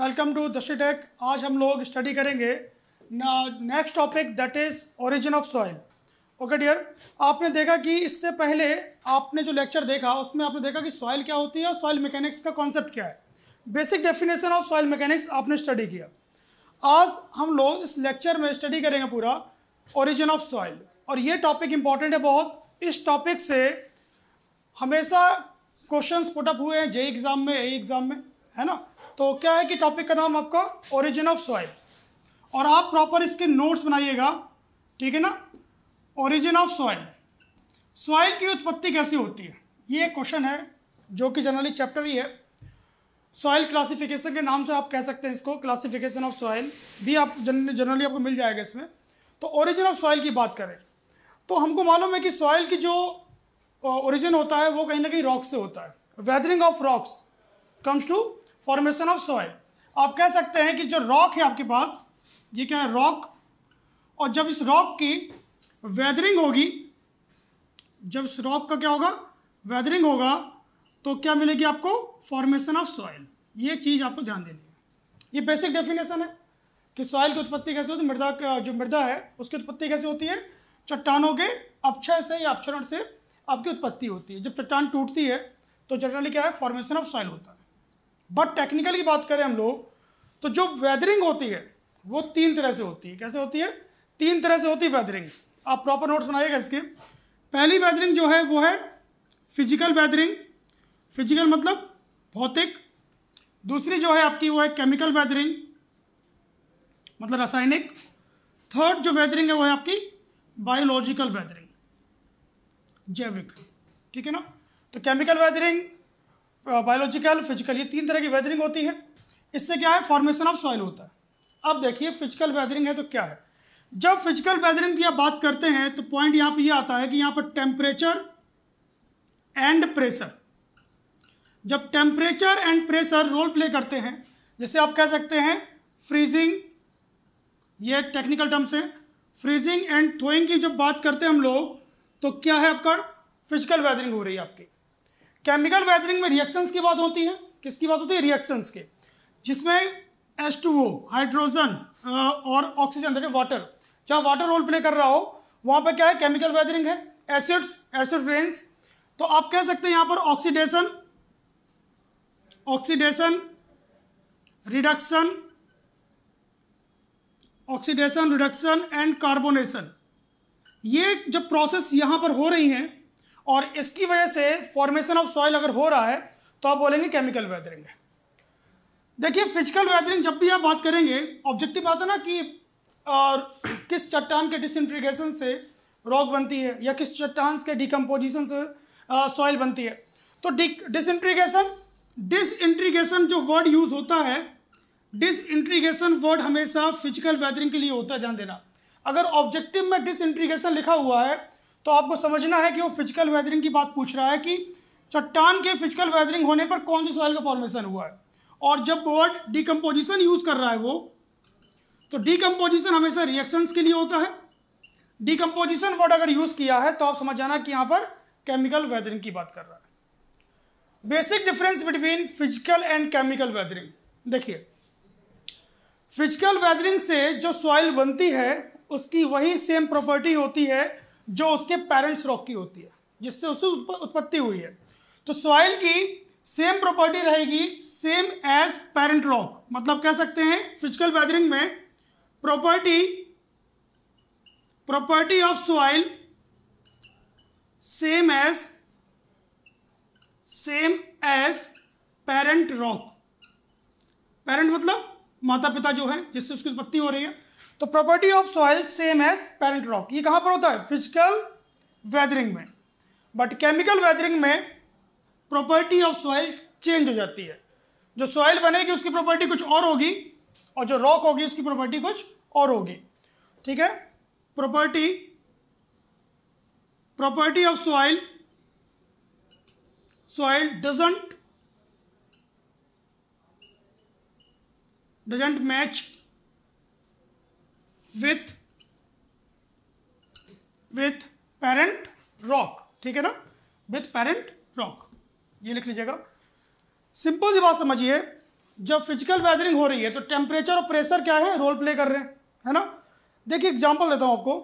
Welcome to दृष्टि take. आज हम लोग स्टडी करेंगे next topic that is origin of soil. Okay dear, आपने देखा कि इससे पहले आपने जो लेक्चर देखा उसमें आपने देखा कि सॉइल क्या होती है और सॉइल मैकेनिक्स का कॉन्सेप्ट क्या है। Basic definition of soil mechanics आपने स्टडी किया। आज हम लोग इस लेक्चर में स्टडी करेंगे पूरा ओरिजिन ऑफ सॉइल, और ये टॉपिक इंपॉर्टेंट है बहुत। इस टॉपिक से हमेशा क्वेश्चन पुटअप हुए हैं जेई एग्ज़ाम में, एई एग्ज़ाम में, है ना। तो क्या है कि टॉपिक का नाम आपका ओरिजिन ऑफ सॉइल, और आप प्रॉपर इसके नोट्स बनाइएगा, ठीक है ना। ओरिजिन ऑफ सॉइल, सॉइल की उत्पत्ति कैसे होती है, ये क्वेश्चन है जो कि जनरली चैप्टर ही है। सॉइल क्लासिफिकेशन के नाम से आप कह सकते हैं इसको, क्लासिफिकेशन ऑफ सॉइल भी आप जनरली आपको मिल जाएगा इसमें। तो ओरिजिन ऑफ सॉइल की बात करें तो हमको मालूम है कि सॉइल की जो ओरिजिन होता है वो कहीं ना कहीं रॉक से होता है। Weathering of rocks comes to formation of soil. आप कह सकते हैं कि जो रॉक है आपके पास, ये क्या है, रॉक, और जब इस रॉक की वेदरिंग होगी, जब इस रॉक का क्या होगा, वेदरिंग होगा, तो क्या मिलेगी आपको, फॉर्मेशन ऑफ सॉइल। ये चीज़ आपको ध्यान देनी है। ये बेसिक डेफिनेशन है कि सॉइल की उत्पत्ति कैसे होती है, मृदा, जो मृदा है उसकी उत्पत्ति कैसे होती है, चट्टानों के अपक्षय से या अपक्षरण से आपकी उत्पत्ति होती है। जब चट्टान टूटती है तो जनरली क्या है, फॉर्मेशन ऑफ सॉइल होता है। बट टेक्निकल की बात करें हम लोग तो जो वेदरिंग होती है वो तीन तरह से होती है। कैसे होती है, तीन तरह से होती है वेदरिंग। आप प्रॉपर नोट्स बनाइएगा इसके। पहली वेदरिंग जो है वो है फिजिकल वेदरिंग, फिजिकल मतलब भौतिक। दूसरी जो है आपकी वो है केमिकल वेदरिंग, मतलब रासायनिक। थर्ड जो वेदरिंग है वो है आपकी बायोलॉजिकल वेदरिंग, जैविक, ठीक है ना। तो केमिकल वेदरिंग, बायोलॉजिकल, फिजिकल, ये तीन तरह की वेदरिंग होती है। इससे क्या है, फॉर्मेशन ऑफ सॉइल होता है। अब देखिए फिजिकल वेदरिंग है तो क्या है, जब फिजिकल वेदरिंग की आप बात करते हैं तो पॉइंट यहाँ पे ये आता है कि यहाँ पर टेम्परेचर एंड प्रेशर, जब temperature and pressure role play करते हैं, जैसे आप कह सकते हैं फ्रीजिंग, ये टेक्निकल टर्म्स है, फ्रीजिंग एंड थ्रोइंग की जब बात करते हैं हम लोग तो क्या है, आपका फिजिकल वेदरिंग हो रही है आपकी। केमिकल वेदरिंग में रिएक्शंस की बात होती है, किसकी बात होती है, रिएक्शंस के, जिसमें H2O हाइड्रोजन और ऑक्सीजन दैट इज वाटर, जहाँ वाटर रोल प्ले कर रहा हो वहाँ पर क्या है, केमिकल वेदरिंग है। एसिड्स, एसिड रेन्स, तो आप कह सकते हैं यहाँ पर oxidation, oxidation, reduction, oxidation, reduction and carbonation, ये जो प्रोसेस यहाँ पर हो रही हैं और इसकी वजह से फॉर्मेशन ऑफ सॉइल अगर हो रहा है तो आप बोलेंगे केमिकल वेदरिंग है। देखिए फिजिकल वेदरिंग जब भी आप बात करेंगे, ऑब्जेक्टिव बात है ना कि किस चट्टान के डिसइंटीग्रेशन से रॉक बनती है या किस चट्टान के डिकम्पोजिशन से सॉइल बनती है। तो डिसइंटीग्रेशन जो वर्ड यूज़ होता है, डिसइंटीग्रेशन वर्ड हमेशा फिजिकल वेदरिंग के लिए होता है, ध्यान देना। अगर ऑब्जेक्टिव में डिसइंटीग्रेशन लिखा हुआ है तो आपको समझना है कि वो फिजिकल वेदरिंग की बात पूछ रहा है कि चट्टान के फिजिकल वेदरिंग होने पर कौन सी सॉइल का फॉर्मेशन हुआ है। और जब वर्ड डिकम्पोजिशन यूज़ कर रहा है वो, तो डिकम्पोजिशन हमेशा रिएक्शंस के लिए होता है। डिकम्पोजिशन वर्ड अगर यूज़ किया है तो आप समझ जाना कि यहाँ पर केमिकल वेदरिंग की बात कर रहा है। Basic difference between physical and chemical weathering, देखिए फिजिकल वेदरिंग से जो सॉइल बनती है उसकी वही सेम प्रॉपर्टी होती है जो उसके पेरेंट्स रॉक की होती है जिससे उसकी उत्पत्ति हुई है। तो सॉइल की सेम प्रॉपर्टी रहेगी, सेम एज पेरेंट रॉक, मतलब कह सकते हैं फिजिकल वेदरिंग में property of soil same as parent rock. Parent मतलब माता पिता जो है जिससे उसकी उत्पत्ति हो रही है। तो property of soil same as parent rock, ये कहाँ पर होता है, फिजिकल वेदरिंग में। बट केमिकल वेदरिंग में प्रॉपर्टी ऑफ सॉइल चेंज हो जाती है। जो सॉइल बनेगी उसकी प्रॉपर्टी कुछ और होगी और जो रॉक होगी उसकी प्रॉपर्टी कुछ और होगी, ठीक है। Property of soil doesn't match with parent rock, ठीक है ना, with parent rock, ये लिख लीजिएगा। सिंपल सी बात समझिए, जब फिजिकल वेदरिंग हो रही है तो टेम्परेचर और प्रेशर क्या है, रोल प्ले कर रहे हैं, है ना। देखिए एग्जांपल देता हूँ आपको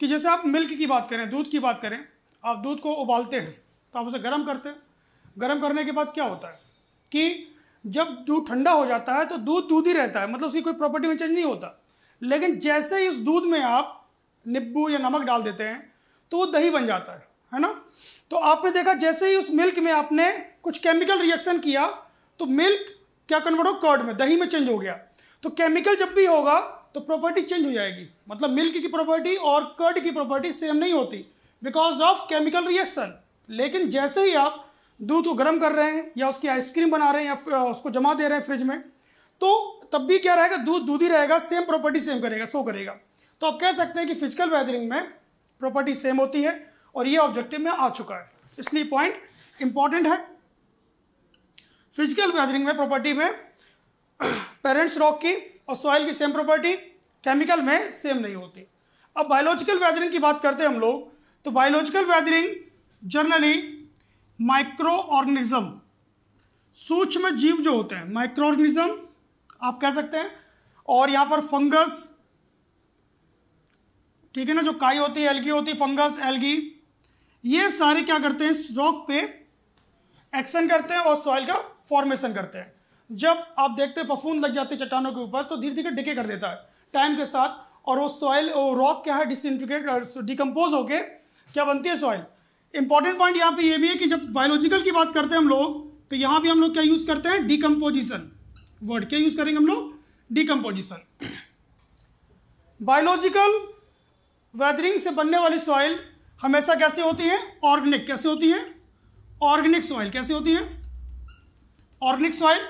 कि जैसे आप मिल्क की बात करें, दूध की बात करें, आप दूध को उबालते हैं तो आप उसे गर्म करते हैं। गर्म करने के बाद क्या होता है कि जब दूध ठंडा हो जाता है तो दूध दूध ही रहता है, मतलब उसकी कोई प्रॉपर्टी में चेंज नहीं होता। लेकिन जैसे ही उस दूध में आप नींबू या नमक डाल देते हैं तो वो दही बन जाता है ना। तो आपने देखा जैसे ही उस मिल्क में आपने कुछ केमिकल रिएक्शन किया तो मिल्क क्या कन्वर्ट हो, कर्ड में, दही में चेंज हो गया। तो केमिकल जब भी होगा तो प्रॉपर्टी चेंज हो जाएगी, मतलब मिल्क की प्रॉपर्टी और कर्ड की प्रॉपर्टी सेम नहीं होती बिकॉज ऑफ केमिकल रिएक्शन। लेकिन जैसे ही आप दूध को गर्म कर रहे हैं या उसकी आइसक्रीम बना रहे हैं या उसको जमा दे रहे हैं फ्रिज में, तो तब भी क्या रहेगा, दूध दूध ही रहेगा, सेम प्रॉपर्टी सेम करेगा, शो करेगा। तो आप कह सकते हैं कि फिजिकल वेदरिंग में प्रॉपर्टी सेम होती है और ये ऑब्जेक्टिव में आ चुका है, इसलिए पॉइंट इंपॉर्टेंट है। फिजिकल वेदरिंग में प्रॉपर्टी में पेरेंट्स रॉक की और सॉइल की सेम प्रॉपर्टी, केमिकल में सेम नहीं होती। अब बायोलॉजिकल वेदरिंग की बात करते हैं हम लोग, तो biological weathering generally micro organism, सूक्ष्म जीव जो होते हैं, माइक्रो ऑर्गेनिज्म आप कह सकते हैं, और यहाँ पर फंगस, ठीक है ना, जो काई होती है, एल्गी होती है, फंगस, एल्गी, ये सारे क्या करते हैं, रॉक पे एक्शन करते हैं और सॉइल का फॉर्मेशन करते हैं। जब आप देखते हैं फफूंद लग जाती है चट्टानों के ऊपर तो धीरे धीरे डिके कर देता है टाइम के साथ, और वो सॉइल, वो रॉक क्या है, डिसइंटीग्रेट, डिकम्पोज होके क्या बनती है, सॉइल। इंपॉर्टेंट पॉइंट यहाँ पे ये भी है कि जब बायोलॉजिकल की बात करते हैं हम लोग तो यहाँ भी हम लोग क्या यूज़ करते हैं, डिकम्पोजिशन वर्ड क्या यूज़ करेंगे हम लोग, डिकम्पोजिशन। बायोलॉजिकल वेदरिंग से बनने वाली सॉइल हमेशा कैसे होती है, ऑर्गेनिक, कैसे होती है, ऑर्गेनिक सॉइल, कैसे होती है, ऑर्गेनिक सॉइल।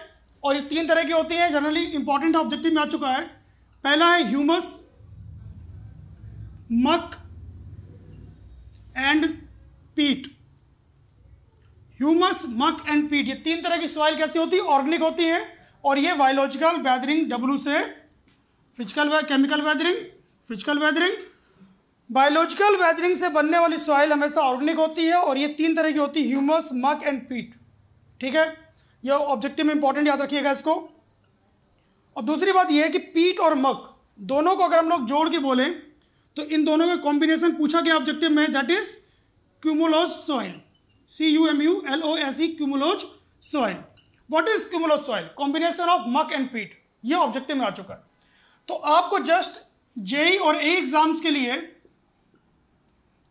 और ये तीन तरह की होती है, जनरली इंपॉर्टेंट ऑब्जेक्टिव में आ चुका है। पहला है humus, muck and peat, humus, muck and peat, ये तीन तरह की सॉइल कैसी होती है, ऑर्गेनिक होती है। और ये बायोलॉजिकल वेदरिंग, डब्ल्यू से physical, chemical weathering, physical weathering. Biological weathering से बनने वाली सॉइल हमेशा ऑर्गेनिक होती है और ये तीन तरह की होती है, ह्यूमस, मक एंड पीट, ठीक है। ये ऑब्जेक्टिव में इंपॉर्टेंट, याद रखिएगा इसको। और दूसरी बात यह है कि पीट और मक दोनों को अगर हम लोग जोड़ के बोलें तो इन दोनों का कॉम्बिनेशन पूछा गया ऑब्जेक्टिव में, that is cumulose soil, CUMULOSE, cumulose soil. What is cumulose soil, combination of muck and peat, ये ऑब्जेक्टिव में आ चुका है। तो आपको जस्ट JE और AE एग्जाम्स के लिए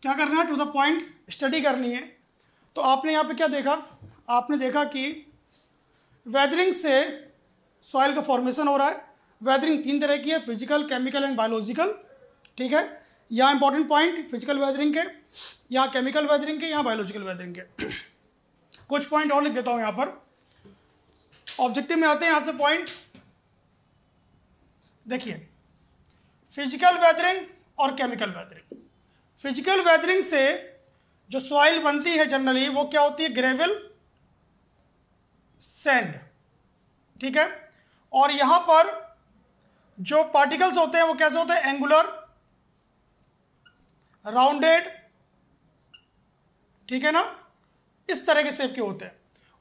क्या करना है, टू द पॉइंट स्टडी करनी है। तो आपने यहाँ पे क्या देखा, आपने देखा कि वेदरिंग से सॉइल का फॉर्मेशन हो रहा है। वेदरिंग तीन तरह की है, फिजिकल, केमिकल एंड बायोलॉजिकल, ठीक है। यहाँ इंपॉर्टेंट पॉइंट फिजिकल वेदरिंग के, यहाँ केमिकल वेदरिंग के, यहाँ बायोलॉजिकल वेदरिंग के। कुछ पॉइंट और लिख देता हूँ यहाँ पर, ऑब्जेक्टिव में आते हैं यहाँ से पॉइंट। देखिए फिजिकल वेदरिंग और केमिकल वेदरिंग, फिजिकल वेदरिंग से जो सॉइल बनती है जनरली वो क्या होती है, ग्रेवल, सैंड, ठीक है। और यहाँ पर जो पार्टिकल्स होते हैं वो कैसे होते हैं, एंगुलर, राउंडेड, ठीक है ना, इस तरह के शेप के होते हैं।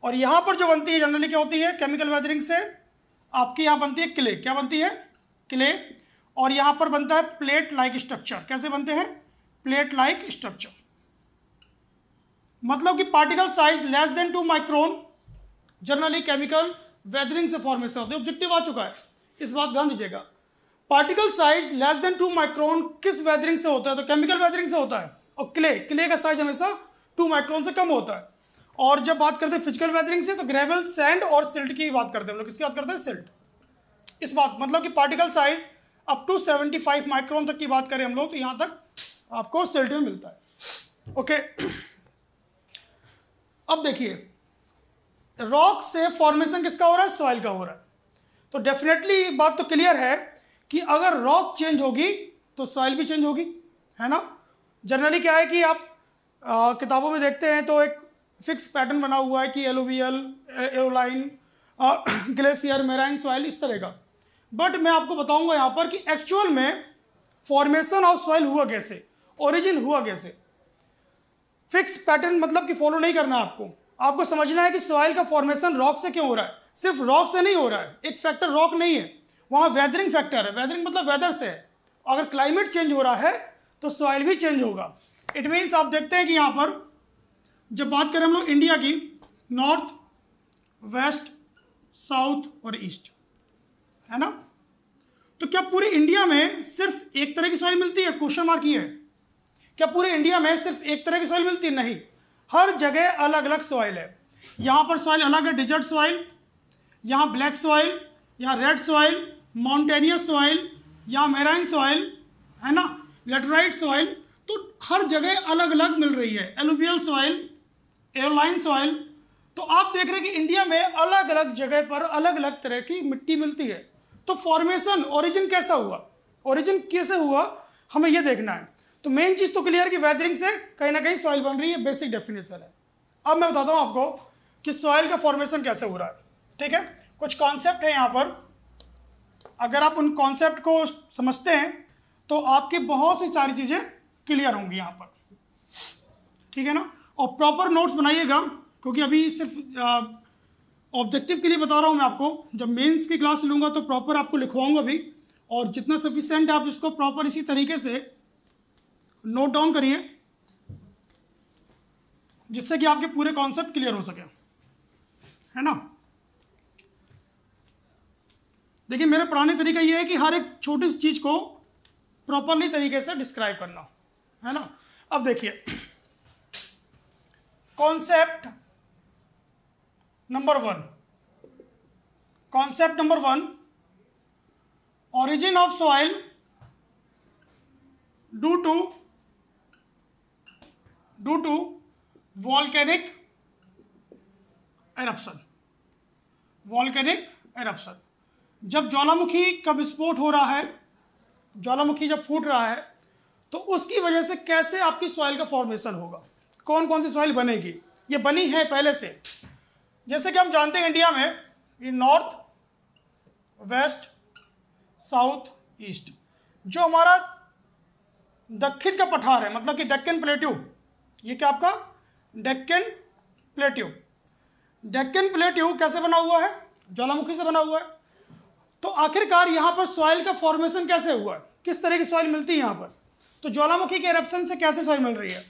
और यहाँ पर जो बनती है जनरली क्या होती है, केमिकल वेदरिंग से आपकी यहाँ बनती है क्ले, क्या बनती है, क्ले। और यहाँ पर बनता है प्लेट लाइक स्ट्रक्चर, कैसे बनते हैं, प्लेट लाइक स्ट्रक्चर, मतलब कि particle size less than 2 micron generally chemical weathering से फॉर्मेशन होते हैं। ऑब्जेक्टिव आ चुका है, इस बात ध्यान दीजिएगा। Particle size less than 2 micron किस वेदरिंग से होता है, तो केमिकल वेदरिंग से होता है। और क्ले, क्ले का साइज हमेशा 2 माइक्रोन से कम होता है। और जब बात करते हैं फिजिकल वेदरिंग से तो ग्रेवल, सैंड और सिल्ट की बात करते हैं हम लोग, किसकी बात करते हैं, सिल्ट। इस बात मतलब कि particle size up to 75 micron तक की बात करें हम लोग तो यहाँ तक आपको सिल्ट में मिलता है, ओके। अब देखिए रॉक से फॉर्मेशन किसका हो रहा है, सॉइल का हो रहा है। तो डेफिनेटली बात तो क्लियर है कि अगर रॉक चेंज होगी तो सॉइल भी चेंज होगी, है ना। जनरली क्या है कि आप किताबों में देखते हैं तो एक फिक्स पैटर्न बना हुआ है कि alluvial, aeolian, glacier, marine soil, इस तरह का। बट मैं आपको बताऊंगा यहाँ पर कि एक्चुअल में फॉर्मेशन ऑफ सॉइल हुआ कैसे, ओरिजिन हुआ कैसे। फिक्स पैटर्न मतलब कि फॉलो नहीं करना आपको, आपको समझना है कि सॉइल का फॉर्मेशन रॉक से क्यों हो रहा है। सिर्फ रॉक से नहीं हो रहा है, एक फैक्टर रॉक नहीं है, वहाँ वेदरिंग फैक्टर है। वेदरिंग मतलब वेदर से है। अगर क्लाइमेट चेंज हो रहा है तो सॉइल भी चेंज होगा। इट मीन्स आप देखते हैं कि यहाँ पर जब बात करें हम लोग इंडिया की, नॉर्थ, वेस्ट, साउथ और ईस्ट, है ना, तो क्या पूरे इंडिया में सिर्फ एक तरह की सॉइल मिलती है? क्वेश्चन मार्क ये है। क्या पूरे इंडिया में सिर्फ एक तरह की सॉइल मिलती है? नहीं, हर जगह अलग अलग सॉइल है। यहाँ पर सॉइल अलग है, डिजर्ट सॉइल, यहाँ ब्लैक सॉइल, यहाँ रेड सॉइल, माउंटेनियस सॉइल, यहाँ मैराइन सॉइल, है ना, लेटराइट सॉइल, तो हर जगह अलग अलग मिल रही है। एलुवियल सॉइल, एयरलाइन सॉइल, तो आप देख रहे हैं कि इंडिया में अलग अलग जगह पर अलग अलग तरह की मिट्टी मिलती है। तो फॉर्मेशन ओरिजिन कैसा हुआ, ओरिजिन कैसे हुआ, हमें यह देखना है। तो मेन चीज़ तो क्लियर कि वेदरिंग से कहीं ना कहीं सॉइल बन रही है, बेसिक डेफिनेशन है। अब मैं बताता हूँ आपको कि सॉइल का फॉर्मेशन कैसे हो रहा है, ठीक है। कुछ कॉन्सेप्ट है यहाँ पर, अगर आप उन कॉन्सेप्ट को समझते हैं तो आपकी बहुत सी सारी चीज़ें क्लियर होंगी यहाँ पर, ठीक है ना। और प्रॉपर नोट्स बनाइएगा, क्योंकि अभी सिर्फ ऑब्जेक्टिव के लिए बता रहा हूँ मैं आपको। जब मेंस की क्लास लूँगा तो प्रॉपर आपको लिखवाऊँगा भी, और जितना सफिशेंट आप इसको प्रॉपर इसी तरीके से नोट डाउन करिए, जिससे कि आपके पूरे कॉन्सेप्ट क्लियर हो सके, है ना। देखिए मेरा पुराने तरीका ये है कि हर एक छोटी सी चीज़ को प्रॉपरली तरीके से डिस्क्राइब करना, है ना। अब देखिए concept number one, concept number one, origin of soil due to volcanic eruption. Volcanic eruption, जब ज्वालामुखी का विस्फोट हो रहा है, ज्वालामुखी जब फूट रहा है, तो उसकी वजह से कैसे आपकी सॉइल का फॉर्मेशन होगा, कौन कौन सी सॉइल बनेगी, ये बनी है पहले से। जैसे कि हम जानते हैं इंडिया में ये नॉर्थ, वेस्ट, साउथ, ईस्ट, जो हमारा दक्षिण का पठार है, मतलब कि डेक्कन प्लेट्यू, ये क्या आपका डेक्कन प्लेट्यू, डेक्कन प्लेट्यू कैसे बना हुआ है, ज्वालामुखी से बना हुआ है। तो आखिरकार यहाँ पर सॉइल का फॉर्मेशन कैसे हुआ है, किस तरह की सॉइल मिलती है यहाँ पर, तो ज्वालामुखी के एरप्शन से कैसे सॉइल मिल रही है।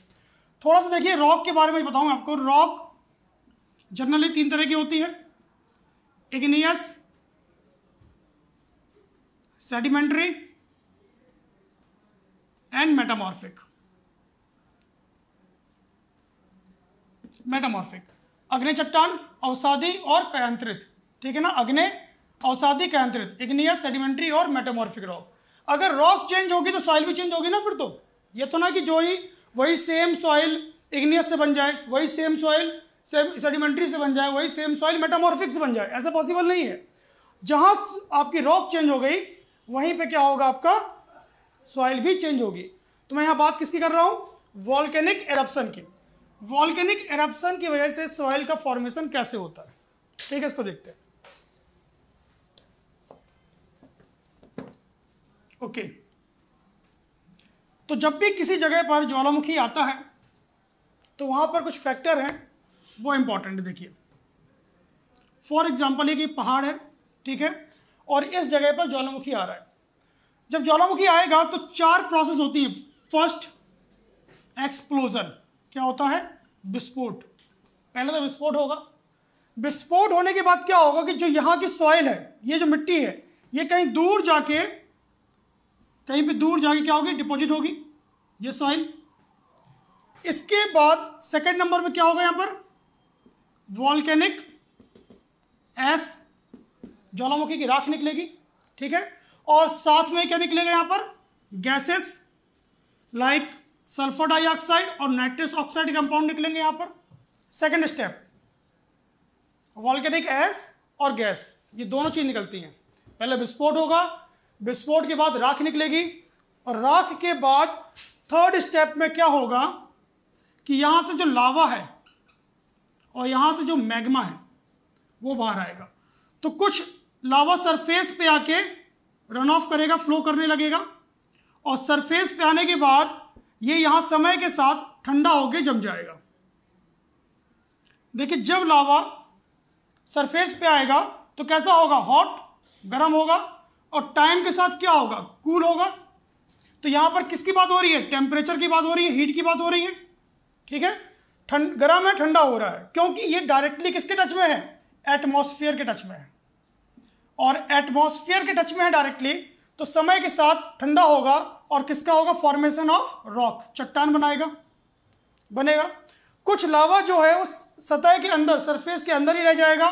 थोड़ा सा देखिए रॉक के बारे में बताऊँ आपको। रॉक जनरली तीन तरह की होती है, igneous, sedimentary and metamorphic. Metamorphic अग्नि चट्टान, अवसादी और कयांत्रित, ठीक है ना, अग्नि, अवसादी, कयांत्रित, इग्नियस, सेडिमेंट्री और मेटामॉर्फिक रॉक। अगर रॉक चेंज होगी तो सॉइल भी चेंज होगी ना। फिर तो ये तो ना कि जो ही वही सेम सॉइल इग्नियस से बन जाए, वही सेम सॉइल सेडिमेंट्री से बन जाए, वही सेम सॉइल मेटामॉर्फिक से बन जाए, ऐसा पॉसिबल नहीं है। जहाँ आपकी रॉक चेंज हो गई वहीं पे क्या होगा, आपका सॉइल भी चेंज होगी। तो मैं यहाँ बात किसकी कर रहा हूँ, वॉल्केनिक एरप्शन की। वॉल्केनिक एरप्शन की वजह से सॉइल का फॉर्मेशन कैसे होता है, ठीक है, इसको देखते हैं। ओके तो जब भी किसी जगह पर ज्वालामुखी आता है तो वहाँ पर कुछ फैक्टर हैं, वो इम्पॉर्टेंट है। देखिए फॉर एग्जाम्पल, ये पहाड़ है, ठीक है, और इस जगह पर ज्वालामुखी आ रहा है। जब ज्वालामुखी आएगा तो चार प्रोसेस होती है। फर्स्ट एक्सप्लोजन, क्या होता है, विस्फोट, पहले तो विस्फोट होगा। विस्फोट होने के बाद क्या होगा कि जो यहाँ की सॉइल है, ये जो मिट्टी है, ये कहीं दूर जाके, कहीं पे दूर जाके क्या होगी, डिपॉजिट होगी ये सॉइल। इसके बाद सेकेंड नंबर में क्या होगा, यहाँ पर वॉल्केनिक एस, ज्वालामुखी की राख निकलेगी, ठीक है, और साथ में क्या निकलेगा यहाँ पर, गैसेस लाइक सल्फर डाइऑक्साइड और नाइट्रस ऑक्साइड कंपाउंड निकलेंगे यहाँ पर। सेकंड स्टेप वॉल्केनिक एस और गैस, ये दोनों चीज़ निकलती हैं। पहले विस्फोट होगा, विस्फोट के बाद राख निकलेगी, और राख के बाद थर्ड स्टेप में क्या होगा कि यहाँ से जो लावा है और यहाँ से जो मैग्मा है वो बाहर आएगा। तो कुछ लावा सरफेस पे आके रन ऑफ करेगा, फ्लो करने लगेगा, और सरफेस पे आने के बाद ये यहाँ समय के साथ ठंडा होके जम जाएगा। देखिए जब लावा सरफेस पे आएगा तो कैसा होगा, हॉट गर्म होगा, और टाइम के साथ क्या होगा, कूल होगा। तो यहाँ पर किसकी बात हो रही है, टेम्परेचर की बात हो रही है, हीट की बात हो रही है, ठीक है। गर्म है, ठंडा हो रहा है, क्योंकि ये डायरेक्टली किसके टच में है, एटमॉस्फेयर के टच में है, और एटमॉस्फेयर के टच में है डायरेक्टली, तो समय के साथ ठंडा होगा और किसका होगा, फॉर्मेशन ऑफ रॉक, चट्टान बनेगा। कुछ लावा जो है उस सतह के अंदर, सरफेस के अंदर ही रह जाएगा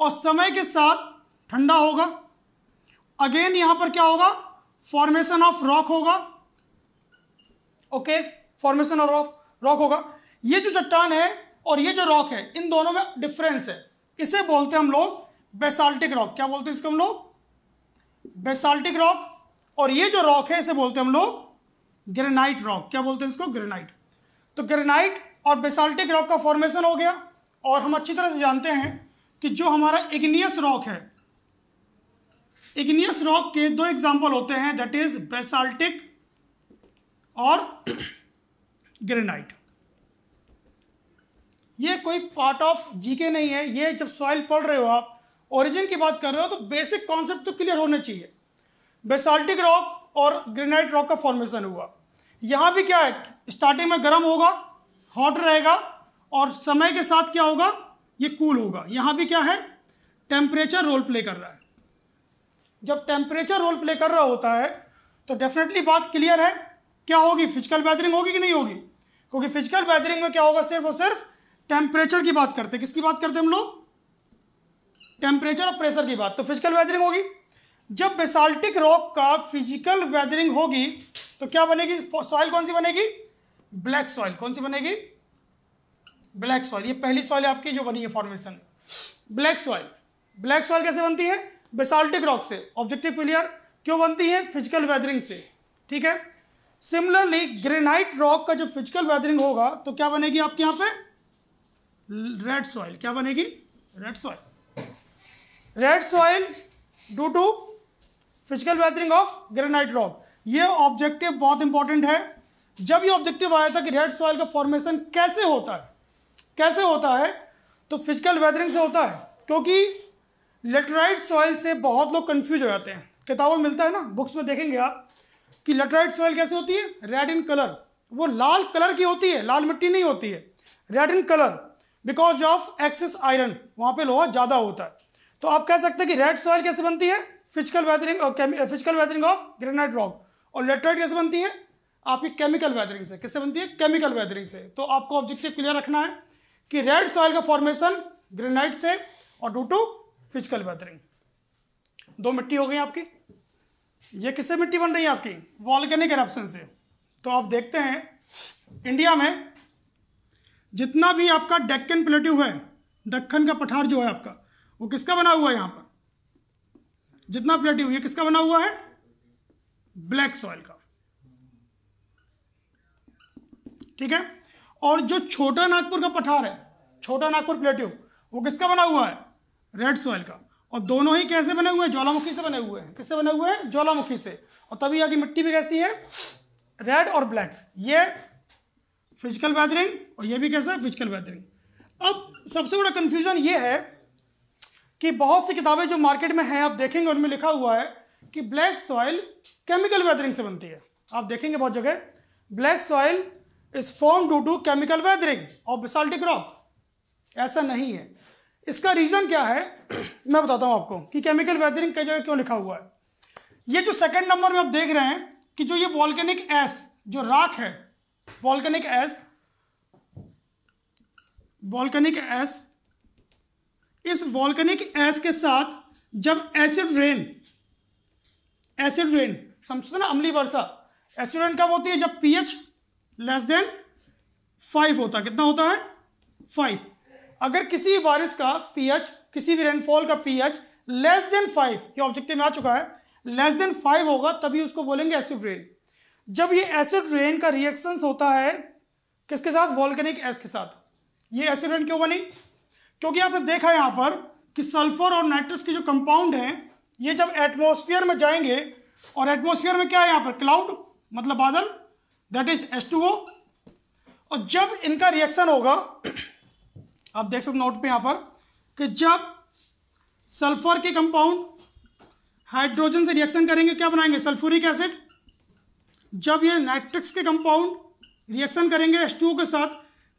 और समय के साथ ठंडा होगा। अगेन यहां पर क्या होगा, फॉर्मेशन ऑफ रॉक होगा, ओके, फॉर्मेशन ऑफ रॉक होगा। ये जो चट्टान है और ये जो रॉक है, इन दोनों में डिफरेंस है, इसे बोलते हैं हम लोग बेसाल्टिक रॉक। क्या बोलते हैं इसको हम लोग, बेसाल्टिक रॉक। और ये जो रॉक है इसे बोलते हैं हम लोग ग्रेनाइट रॉक। क्या बोलते हैं इसको, ग्रेनाइट। तो ग्रेनाइट और बेसाल्टिक रॉक का फॉर्मेशन हो गया। और हम अच्छी तरह से जानते हैं कि जो हमारा इग्नियस रॉक है, इग्नियस रॉक के दो एग्जाम्पल होते हैं, दैट इज बेसाल्टिक और ग्रेनाइट। ये कोई पार्ट ऑफ जीके नहीं है, ये जब सॉइल पढ़ रहे हो आप, ओरिजिन की बात कर रहे हो, तो बेसिक कॉन्सेप्ट तो क्लियर होना चाहिए। बेसाल्टिक रॉक और ग्रेनाइट रॉक का फॉर्मेशन हुआ। यहाँ भी क्या है, स्टार्टिंग में गर्म होगा, हॉट रहेगा, और समय के साथ क्या होगा, ये कूल होगा। यहाँ भी क्या है, टेम्परेचर रोल प्ले कर रहा है। जब टेम्परेचर रोल प्ले कर रहा होता है तो डेफिनेटली बात क्लियर है, क्या होगी, फिजिकल वेदरिंग होगी कि नहीं होगी, क्योंकि फिजिकल वेदरिंग में क्या होगा, सिर्फ और सिर्फ टेम्परेचर की बात करते हैं। किसकी बात करते हैं हम लोग, टेम्परेचर और प्रेशर की बात। तो फिजिकल वेदरिंग होगी। जब बेसाल्टिक रॉक का फिजिकल वेदरिंग होगी तो क्या बनेगी, सॉइल कौन सी बनेगी, ब्लैक सॉइल। कौन सी बनेगी, ब्लैक सॉइल। ये पहली सॉइल आपकी जो बनी है formation, black soil. Black soil कैसे बनती है, बेसाल्टिक रॉक से। ऑब्जेक्टिव क्लियर, क्यों बनती है, फिजिकल वेदरिंग से, ठीक है। सिमिलरली ग्रेनाइट रॉक का जो फिजिकल वेदरिंग होगा तो क्या बनेगी आपके यहाँ पे, रेड सॉइल। क्या बनेगी, red soil. Red soil due to physical weathering of granite rock. ये ऑब्जेक्टिव बहुत इंपॉर्टेंट है। जब ये ऑब्जेक्टिव आया था कि रेड सॉइल का फॉर्मेशन कैसे होता है, कैसे होता है, तो फिजिकल वेदरिंग से होता है, क्योंकि लेटराइट सॉइल से बहुत लोग कंफ्यूज हो जाते हैं। किताबों में मिलता है ना, बुक्स में देखेंगे आप कि लेटराइट सॉइल कैसे होती है, रेड इन कलर। वो लाल कलर की होती है, लाल मिट्टी नहीं होती है, red in colour because of excess iron, वहाँ पे लोहा ज़्यादा होता है। तो आप कह सकते हैं कि रेड सॉइल कैसे बनती है, physical weathering of granite rock. और लेटराइट कैसे बनती है, आपकी केमिकल वेदरिंग से। किससे बनती है, केमिकल वेदरिंग से। तो आपको ऑब्जेक्टिव क्लियर रखना है कि रेड सॉइल का फॉर्मेशन ग्रेनाइट से और ड्यू टू फिजिकल वेदरिंग। दो मिट्टी हो गई आपकी। ये किससे मिट्टी बन रही है आपकी, वॉल्केनिक इरप्शन से। तो आप देखते हैं इंडिया में जितना भी आपका डेक्कन प्लेट्यू है, दक्खन का पठार जो है आपका, वो किसका बना हुआ है, यहाँ पर जितना प्लेट्यू ये किसका बना हुआ है, ब्लैक सॉइल का, ठीक है। और जो छोटा नागपुर का पठार है, छोटा नागपुर प्लेट्यू, वो किसका बना हुआ है, रेड सॉइल का। और दोनों ही कैसे बने हुए हैं, ज्वालामुखी से बने हुए हैं। किससे बने हुए हैं, ज्वालामुखी से। और तभी आगे मिट्टी भी कैसी है, रेड और ब्लैक। ये फिजिकल वेदरिंग और ये भी कैसा है, फिजिकल वेदरिंग। अब सबसे बड़ा कन्फ्यूजन ये है कि बहुत सी किताबें जो मार्केट में हैं आप देखेंगे उनमें लिखा हुआ है कि ब्लैक सॉइल केमिकल वेदरिंग से बनती है। आप देखेंगे बहुत जगह black soil is form due to chemical weathering और बेसाल्टिक रॉक। ऐसा नहीं है। इसका रीज़न क्या है मैं बताता हूँ आपको कि केमिकल वेदरिंग कई जगह क्यों लिखा हुआ है। ये जो सेकेंड नंबर में आप देख रहे हैं कि जो ये वॉल्केनिक ऐश जो राख है, वॉल्केनिक ऐश इस वॉल्केनिक ऐश के साथ जब एसिड रेन समझते ना, अम्लीय वर्षा। एसिड रेन कब होती है, जब पीएच लेस देन 5 होता है। कितना होता है, 5। अगर किसी बारिश का पीएच, किसी भी रेनफॉल का पीएच लेस देन 5, ये ऑब्जेक्टिव में आ चुका है, लेस देन 5 होगा तभी उसको बोलेंगे एसिड रेन। जब ये एसिड रेन का रिएक्शन होता है किसके साथ, वॉल्केनिक ऐश के साथ। ये एसिड रेन क्यों बनी, क्योंकि आपने देखा यहाँ पर कि सल्फर और नाइट्रस के जो कंपाउंड हैं ये जब एटमॉस्फेयर में जाएंगे, और एटमॉस्फेयर में क्या है यहाँ पर, क्लाउड मतलब बादल, दैट इज H2O। और जब इनका रिएक्शन होगा आप देख सकते नोट पे यहाँ पर कि जब सल्फर के कंपाउंड हाइड्रोजन से रिएक्शन करेंगे क्या बनाएंगे सल्फ्यूरिक एसिड। जब ये नाइट्रिक्स के कंपाउंड रिएक्शन करेंगे H2O के साथ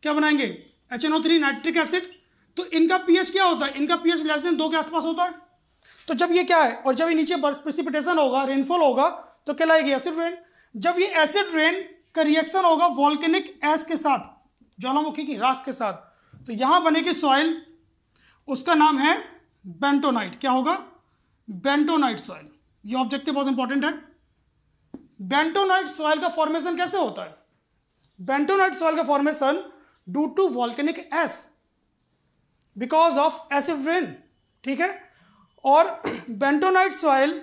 क्या बनाएंगे HNO3 नाइट्रिक एसिड। तो इनका pH क्या होता है, इनका pH लेस देन 2 के आसपास होता है। तो जब ये क्या है और जब ये नीचे प्रेसिपिटेशन होगा रेनफॉल होगा तो क्या लाएगी एसिड रेन। जब ये एसिड रेन का रिएक्शन होगा वॉल्केनिक एस के साथ ज्वालामुखी की राख के साथ तो यहाँ बनेगी सॉइल, उसका नाम है बेंटोनाइट। क्या होगा बेंटोनाइट सॉइल। ये ऑब्जेक्टिव बहुत इंपॉर्टेंट है। बेंटोनाइट सॉइल का फॉर्मेशन कैसे होता है। बेंटोनाइट सॉइल का formation due to volcanic ash because of acid rain. ठीक है। और बेंटोनाइट सॉइल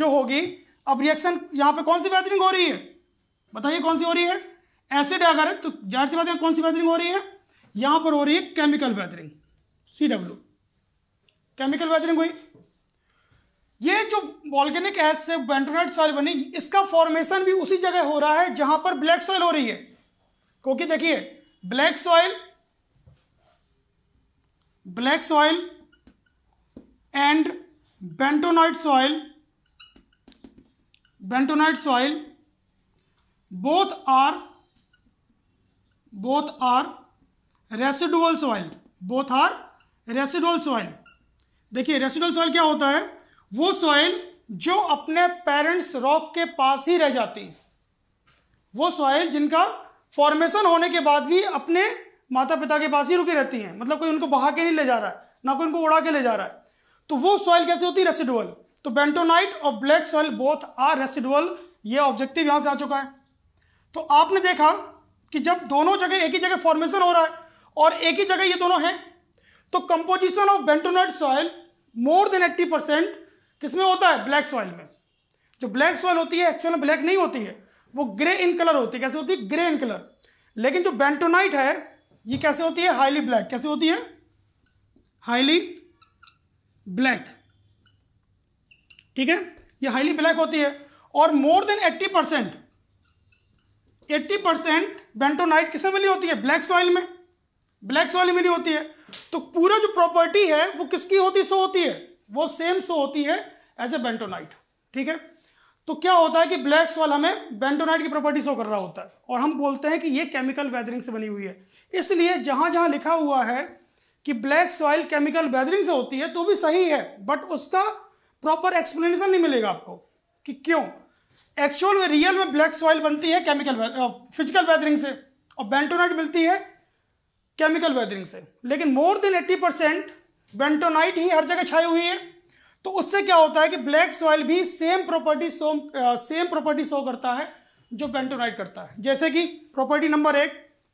जो होगी अब रिएक्शन यहाँ पे कौन सी बेहतरीन हो रही है बताइए कौन सी हो रही है। एसिड अगर है तो जाहिर सी बात है कौन सी बेहतरीन हो रही है यहाँ पर हो रही है केमिकल बेहतरीन CW केमिकल बेहतरीन हुई। ये जो वॉल्केनिक एस से बेंटोनाइट सॉइल बनी इसका फॉर्मेशन भी उसी जगह हो रहा है जहां पर ब्लैक सॉइल हो रही है। क्योंकि देखिए black soil and bentonite soil both are residual soil. देखिए रेसिडुअल सॉइल क्या होता है, वो सॉइल जो अपने पेरेंट्स रॉक के पास ही रह जाती है। वो सॉइल जिनका फॉर्मेशन होने के बाद भी अपने माता पिता के पास ही रुकी रहती हैं, मतलब कोई उनको बहा के नहीं ले जा रहा है ना कोई उनको उड़ा के ले जा रहा है। तो वो सॉइल कैसे होती है रेसिडुअल। तो बेंटोनाइट और black soil both are residual, ये ऑब्जेक्टिव यहां से आ चुका है। तो आपने देखा कि जब दोनों जगह एक ही जगह फॉर्मेशन हो रहा है और एक ही जगह ये दोनों हैं तो composition of bentonite soil more than 80% किसमें होता है ब्लैक सॉइल में। जो ब्लैक सॉइल होती है एक्चुअल में ब्लैक नहीं होती है, वो ग्रे इन कलर होती है। कैसे होती है ग्रे इन कलर। लेकिन जो बेंटोनाइट है ये कैसे होती है हाईली ब्लैक। कैसे होती है हाईली ब्लैक। ठीक है ये हाईली ब्लैक होती है और मोर देन 80% बेंटोनाइट किसमें मिली होती है ब्लैक सॉइल में। ब्लैक सॉइल मिली होती है तो पूरा जो प्रॉपर्टी है वो किसकी होती सो होती है वो सेम सो होती है एज ए बेंटोनाइट। ठीक है तो क्या होता है कि ब्लैक सॉइल हमें बेंटोनाइट की प्रॉपर्टी शो कर रहा होता है और हम बोलते हैं कि ये केमिकल वेदरिंग से बनी हुई है। इसलिए जहां जहां लिखा हुआ है कि ब्लैक सॉइल केमिकल वेदरिंग से होती है तो भी सही है बट उसका प्रॉपर एक्सप्लेनेशन नहीं मिलेगा आपको कि क्यों। एक्चुअल में रियल में ब्लैक सॉइल बनती है फिजिकल वेदरिंग से और बेंटोनाइट मिलती है केमिकल वेदरिंग से। लेकिन मोर देन 80% बेंटोनाइट ही हर जगह छाई हुई है तो उससे क्या होता है कि ब्लैक सॉइल भी सेम प्रॉपर्टी शो करता है जो बेंटोनाइट करता है। जैसे कि property number 1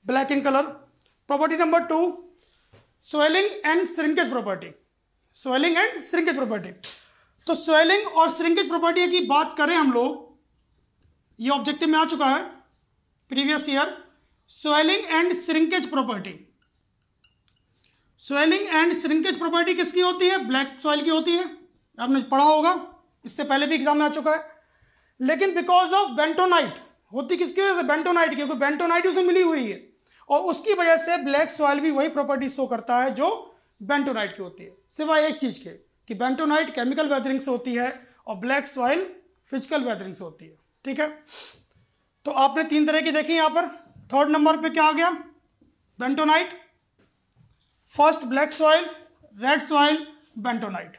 black in colour, property number 2 swelling and shrinkage property. तो स्वेलिंग और श्रिंकेज प्रॉपर्टी की बात करें हम लोग, ये ऑब्जेक्टिव में आ चुका है previous year. Swelling and shrinkage property किसकी होती है ब्लैक सॉइल की होती है, आपने पढ़ा होगा इससे पहले भी एग्जाम में आ चुका है। लेकिन बिकॉज ऑफ बेंटोनाइट होती किसकी वजह से बेंटोनाइट की, क्योंकि बेंटोनाइट उसे मिली हुई है और उसकी वजह से ब्लैक सॉइल भी वही प्रॉपर्टी शो करता है जो बेंटोनाइट की होती है सिवाय एक चीज के कि बेंटोनाइट केमिकल वेदरिंग से होती है और ब्लैक सॉइल फिजिकल वेदरिंग से होती है। ठीक है तो आपने 3 तरह की देखी यहाँ पर। 3rd नंबर पे क्या आ गया bentonite, 1st black soil, red soil, bentonite.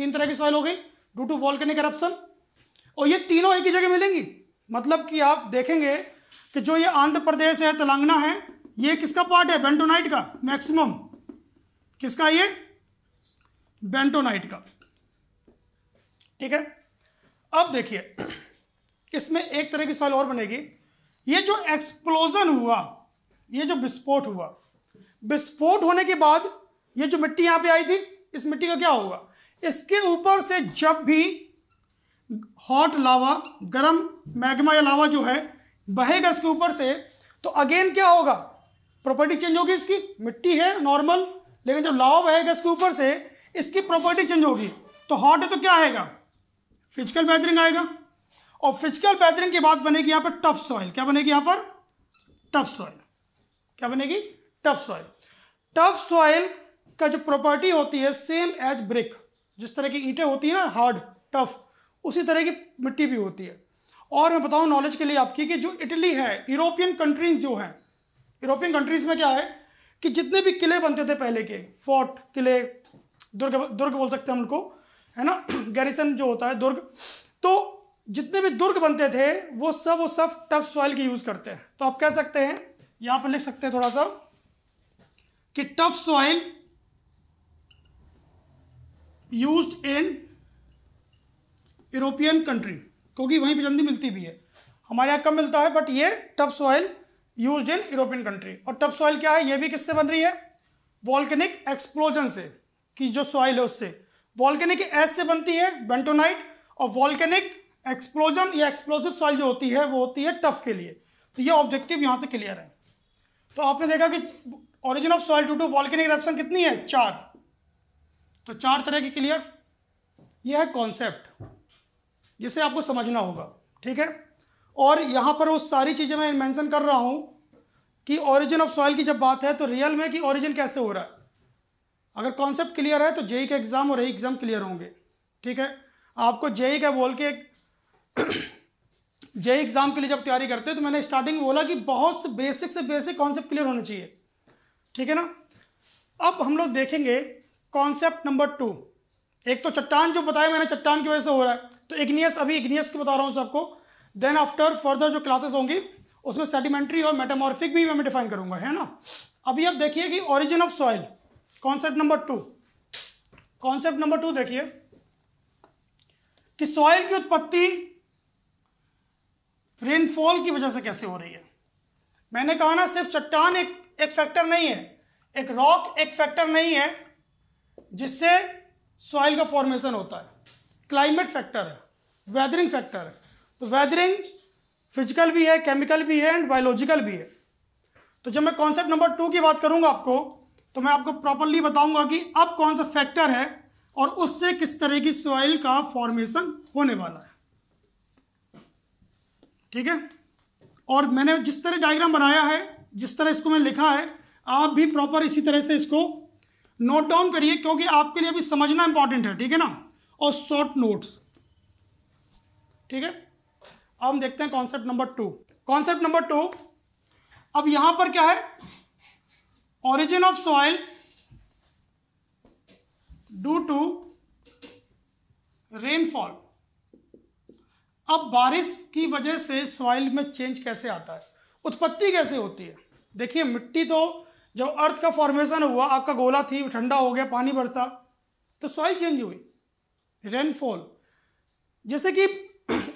3 तरह की सॉइल हो गई ड्यू टू वॉल्केनिक करप्शन और ये तीनों एक ही जगह मिलेंगी। मतलब कि आप देखेंगे कि जो ये आंध्र प्रदेश है तेलंगाना है ये किसका पार्ट है बेंटोनाइट का, मैक्सिमम किसका ये बेंटोनाइट का। ठीक है अब देखिए इसमें एक तरह की सॉइल और बनेगी। ये जो एक्सप्लोजन हुआ ये जो विस्फोट हुआ, विस्फोट होने के बाद ये जो मिट्टी यहाँ पे आई थी इस मिट्टी का क्या होगा, इसके ऊपर से जब भी हॉट लावा गर्म मैग्मा या लावा जो है बहेगा इसके ऊपर से तो अगेन क्या होगा प्रॉपर्टी चेंज होगी। इसकी मिट्टी है नॉर्मल लेकिन जब लावा बहेगा इसके ऊपर से इसकी प्रॉपर्टी चेंज होगी। तो हॉट है तो क्या आएगा फिजिकल वेदरिंग आएगा और फिजिकल वेदरिंग के बाद बनेगी यहाँ पर टफ सॉइल। क्या बनेगी यहाँ पर टफ सॉइल। टफ सॉइल का जो प्रॉपर्टी होती है सेम एज ब्रिक, जिस तरह की ईंटें होती है ना हार्ड टफ, उसी तरह की मिट्टी भी होती है। और मैं बताऊं नॉलेज के लिए आपकी कि जो इटली है, यूरोपियन कंट्रीज जो है, यूरोपियन कंट्रीज में क्या है कि जितने भी किले बनते थे पहले के, फोर्ट, किले, दुर्ग बोल सकते हैं उनको, है ना, गैरिसन जो होता है दुर्ग, तो जितने भी दुर्ग बनते थे वो सब टफ सॉइल की यूज़ करते हैं। तो आप कह सकते हैं, यहाँ पर लिख सकते हैं थोड़ा सा कि tuff soil used in European country, क्योंकि वहीं पर जल्दी मिलती भी है, हमारे यहाँ कम मिलता है, बट ये tuff soil used in European country. और टफ सॉइल क्या है, ये भी किससे बन रही है, वॉल्केनिक एक्सप्लोजन से, कि जो सॉइल है उससे, वॉल्केनिक ऐश से बनती है बेंटोनाइट, और वॉल्केनिक एक्सप्लोजन या एक्सप्लोसिव सॉइल जो होती है वो होती है टफ के लिए। तो ये ऑब्जेक्टिव यहाँ से क्लियर है। तो आपने देखा कि origin of soil due to volcanic eruption कितनी है, चार। तो चार तरह की क्लियर, यह है कॉन्सेप्ट जिसे आपको समझना होगा, ठीक है। और यहाँ पर वो सारी चीज़ें मैं मेंशन कर रहा हूँ कि ओरिजिन ऑफ सॉइल की जब बात है तो रियल में कि ओरिजिन कैसे हो रहा है। अगर कॉन्सेप्ट क्लियर है तो जेई के एग्ज़ाम और यही एग्ज़ाम क्लियर होंगे, ठीक है। आपको जेई का बोल के जेई एग्ज़ाम के लिए जब तैयारी करते हैं तो मैंने स्टार्टिंग में बोला कि बहुत से बेसिक कॉन्सेप्ट क्लियर होने चाहिए, ठीक है ना। अब हम लोग देखेंगे कॉन्सेप्ट नंबर 2। एक तो चट्टान जो बताया मैंने, चट्टान की वजह से हो रहा है, तो इग्नियस, अभी इग्नियस की बता रहा हूँ सबको। देन आफ्टर फर्दर जो क्लासेस होंगी उसमें सेडिमेंट्री और मेटामॉर्फिक भी मैं डिफाइन करूँगा, है ना। अभी आप देखिए कि origin of soil concept number 2 देखिए कि सॉइल की उत्पत्ति रेनफॉल की वजह से कैसे हो रही है। मैंने कहा ना सिर्फ चट्टान एक फैक्टर नहीं है, एक रॉक एक फैक्टर नहीं है जिससे सॉइल का फॉर्मेशन होता है, क्लाइमेट फैक्टर है, वेदरिंग फैक्टर है। तो वेदरिंग फिजिकल भी है, केमिकल भी है एंड बायोलॉजिकल भी है। तो जब मैं कॉन्सेप्ट नंबर 2 की बात करूंगा आपको तो मैं आपको प्रॉपर्ली बताऊंगा कि अब कौन सा फैक्टर है और उससे किस तरह की सॉइल का फॉर्मेशन होने वाला है, ठीक है। और मैंने जिस तरह डायग्राम बनाया है, जिस तरह इसको मैंने लिखा है, आप भी प्रॉपर इसी तरह से इसको नोट डाउन करिए, क्योंकि आपके लिए अभी समझना इंपॉर्टेंट है, ठीक है ना। और शॉर्ट नोट्स, ठीक है। अब हम देखते हैं कॉन्सेप्ट नंबर 2। अब यहां पर क्या है, origin of soil due to rainfall। अब बारिश की वजह से सॉइल में चेंज कैसे आता है, उत्पत्ति कैसे होती है। देखिए मिट्टी तो जब अर्थ का फॉर्मेशन हुआ, आपका गोला थी, ठंडा हो गया, पानी बरसा, तो सॉइल चेंज हुई, रेनफॉल। जैसे कि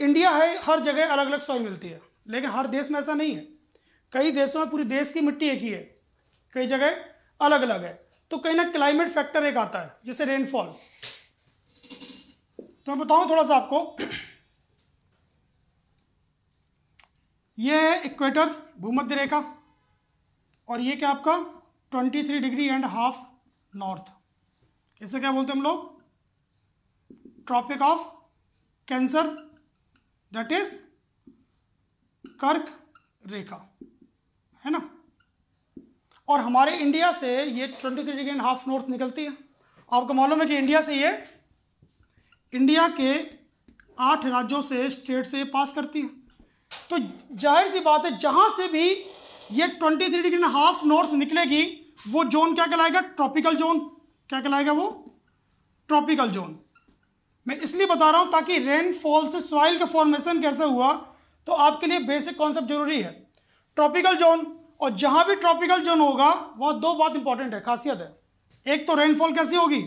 इंडिया है, हर जगह अलग अलग सॉइल मिलती है, लेकिन हर देश में ऐसा नहीं है। कई देशों में पूरी देश की मिट्टी एक ही है, कई जगह अलग अलग है। तो कहीं ना क्लाइमेट फैक्टर एक आता है जैसे रेनफॉल। तो मैं बताऊं थोड़ा सा आपको, ये है इक्वेटर, भूमध्य रेखा, और ये क्या आपका 23.5 डिग्री नॉर्थ। इसे क्या बोलते हैं हम लोग, Tropic of Cancer, that is कर्क रेखा, है ना। और हमारे इंडिया से ये 23.5 नॉर्थ निकलती है। आपको मालूम है कि इंडिया से ये, इंडिया के 8 राज्यों से, स्टेट से पास करती है। तो जाहिर सी बात है जहाँ से भी ये 23.5 नॉर्थ निकलेगी वो जोन क्या कहलाएगा, ट्रॉपिकल जोन। क्या कहलाएगा वो, ट्रॉपिकल जोन। मैं इसलिए बता रहा हूँ ताकि रेनफॉल से सॉइल का फॉर्मेशन कैसे हुआ तो आपके लिए बेसिक कॉन्सेप्ट जरूरी है, ट्रॉपिकल जोन। और जहाँ भी ट्रॉपिकल जोन होगा वहाँ दो बात इंपॉर्टेंट है, खासियत है। एक तो रेनफॉल कैसी होगी,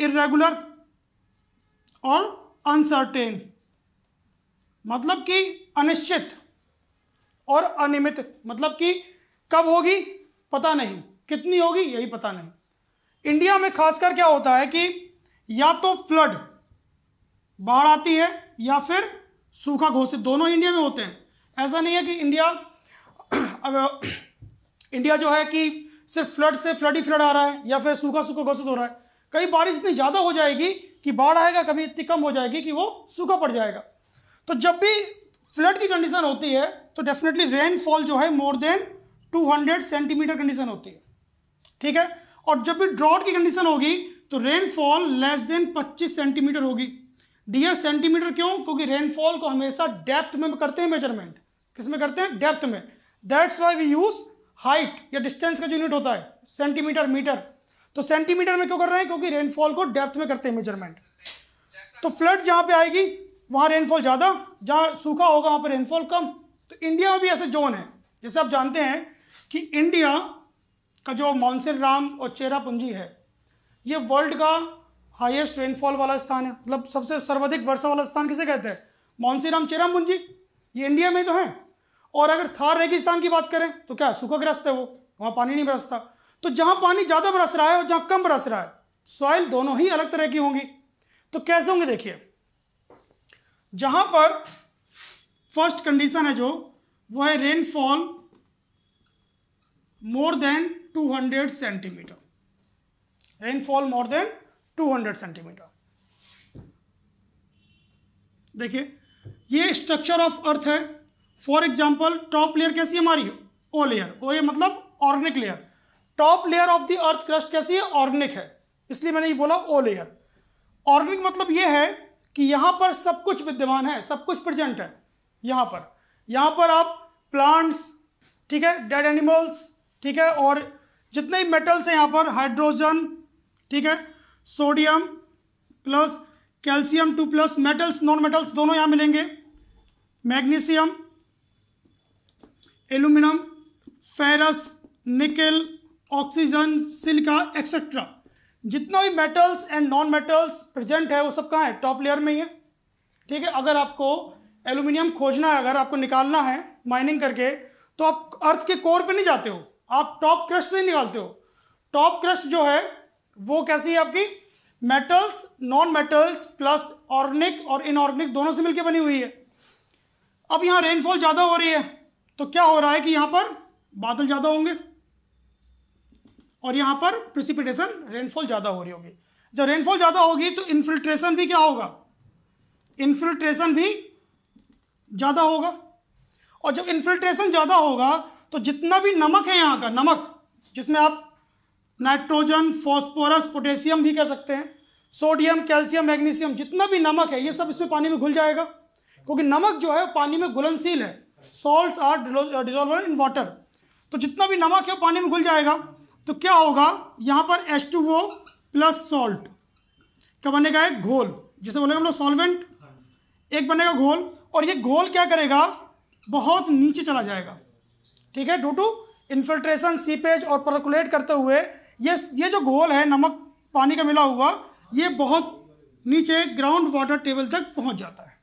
इर्रेगुलर और अनसर्टेन, मतलब कि अनिश्चित और अनियमित, मतलब कि कब होगी पता नहीं, कितनी होगी यही पता नहीं। इंडिया में खासकर क्या होता है कि या तो फ्लड, बाढ़ आती है, या फिर सूखा घोषित, दोनों इंडिया में होते हैं। ऐसा नहीं है कि इंडिया जो है कि सिर्फ फ्लड से फ्लड आ रहा है या फिर सूखा घोषित हो रहा है। कई बारिश इतनी ज़्यादा हो जाएगी कि बाढ़ आएगा, कभी इतनी कम हो जाएगी कि वो सूखा पड़ जाएगा। तो जब भी फ्लड की कंडीशन होती है तो डेफिनेटली रेनफॉल जो है मोर देन 200 सेंटीमीटर कंडीशन होती है, ठीक है। और जब भी ड्रॉट की कंडीशन होगी तो रेनफॉल लेस देन 25 सेंटीमीटर होगी। डियर सेंटीमीटर क्यों? क्योंकि रेनफॉल को हमेशा डेप्थ में करते हैं मेजरमेंट। किस में करते हैं? डेप्थ में। That's why we use height या डिस्टेंस का जो यूनिट होता है सेंटीमीटर मीटर। तो सेंटीमीटर में क्यों कर रहे हैं? क्योंकि रेनफॉल को डेप्थ में करते हैं मेजरमेंट। तो फ्लड जहाँ पे आएगी वहाँ रेनफॉल ज़्यादा, जहाँ सूखा होगा वहाँ पर रेनफॉल कम। तो इंडिया में भी ऐसे जोन है। जैसे आप जानते हैं कि इंडिया का जो माउंटेन राम और चेरापूंजी है ये वर्ल्ड का हाईएस्ट रेनफॉल वाला स्थान है, मतलब सबसे सर्वाधिक वर्षा वाला स्थान किसे कहते हैं? माउंटेन राम चेरापूंजी। ये इंडिया में तो है। और अगर थार रेगिस्तान की बात करें तो क्या सूखाग्रस्त है वो, वहाँ पानी नहीं बरसता। तो जहाँ पानी ज़्यादा बरस रहा है और जहाँ कम बरस रहा है सॉइल दोनों ही अलग तरह की होंगी। तो कैसे होंगे देखिए, जहाँ पर फर्स्ट कंडीशन है जो वह है rainfall more than 200 centimetre. Rainfall more than 200 centimetre. देखिए ये स्ट्रक्चर ऑफ अर्थ है। फॉर एग्जांपल टॉप लेयर कैसी है हमारी? ओ लेयर। ओ ये मतलब organic layer. Top layer of the earth crust कैसी है? ऑर्गेनिक है, इसलिए मैंने ये बोला ओ लेयर। ऑर्गेनिक मतलब ये है कि यहाँ पर सब कुछ विद्यमान है, सब कुछ प्रेजेंट है। यहाँ पर आप प्लांट्स, ठीक है, डेड एनिमल्स, ठीक है, और जितने ही मेटल्स हैं यहाँ पर हाइड्रोजन, ठीक है, sodium plus calcium 2 plus metals non metals दोनों यहाँ मिलेंगे, magnesium, aluminium, ferrous, nickel, oxygen, silica etcetera. जितना भी metals and non metals present है वो सब कहाँ है? टॉप लेयर में ही है, ठीक है। अगर आपको एल्यूमिनियम खोजना है, अगर आपको निकालना है माइनिंग करके, तो आप अर्थ के कोर पे नहीं जाते हो, आप टॉप क्रस्ट से ही निकालते हो। टॉप क्रस्ट जो है वो कैसी है आपकी? Metals, non metals plus organic और इनऑर्गेनिक दोनों से मिलकर बनी हुई है। अब यहाँ रेनफॉल ज़्यादा हो रही है तो क्या हो रहा है कि यहाँ पर बादल ज़्यादा होंगे और यहाँ पर प्रेसिपिटेशन रेनफॉल ज़्यादा हो रही होगी। जब रेनफॉल ज़्यादा होगी तो इन्फिल्ट्रेशन भी क्या होगा? इन्फिल्ट्रेशन भी ज़्यादा होगा। और जब इन्फिल्ट्रेशन ज़्यादा होगा तो जितना भी नमक है यहाँ का, नमक जिसमें आप नाइट्रोजन, फॉस्फोरस, पोटेशियम भी कह सकते हैं, सोडियम, कैल्शियम, मैग्नीशियम, जितना भी नमक है ये सब इसमें पानी में घुल जाएगा। क्योंकि नमक जो है पानी में घुलनशील है। Salts are dissolvable in water. तो जितना भी नमक है पानी में घुल जाएगा। तो क्या होगा यहाँ पर H2O प्लस सॉल्ट क्या बनेगा? एक घोल, जिसे बोलेंगे हम लोग सॉल्वेंट। एक बनेगा घोल और ये घोल क्या करेगा? बहुत नीचे चला जाएगा, ठीक है, ड्यू टू इन्फिल्ट्रेशन, सीपेज और परकुलेट करते हुए ये जो घोल है नमक पानी का मिला हुआ ये बहुत नीचे ग्राउंड वाटर टेबल तक पहुंच जाता है।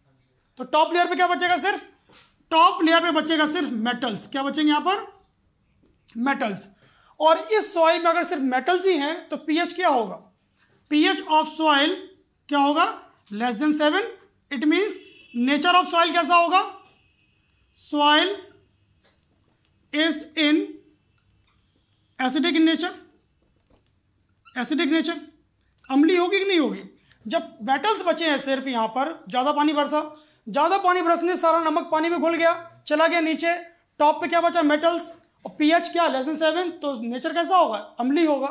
तो टॉप लेयर पे क्या बचेगा? सिर्फ टॉप लेयर पे बचेगा सिर्फ मेटल्स। क्या बचेंगे यहाँ पर? मेटल्स। और इस सॉइल में अगर सिर्फ मेटल्स ही हैं तो पीएच क्या होगा? पीएच ऑफ सॉइल क्या होगा? Less than 7। It means nature of soil कैसा होगा? Soil is in acidic in nature. Acidic nature अम्लीय होगी कि नहीं होगी? जब मेटल्स बचे हैं सिर्फ यहाँ पर, ज़्यादा पानी बरसा, ज़्यादा पानी बरसने सारा नमक पानी में घुल गया, चला गया नीचे, टॉप पे क्या बचा? मेटल्स। और पीएच क्या? Less than 7। तो नेचर कैसा होगा? अम्लीय होगा।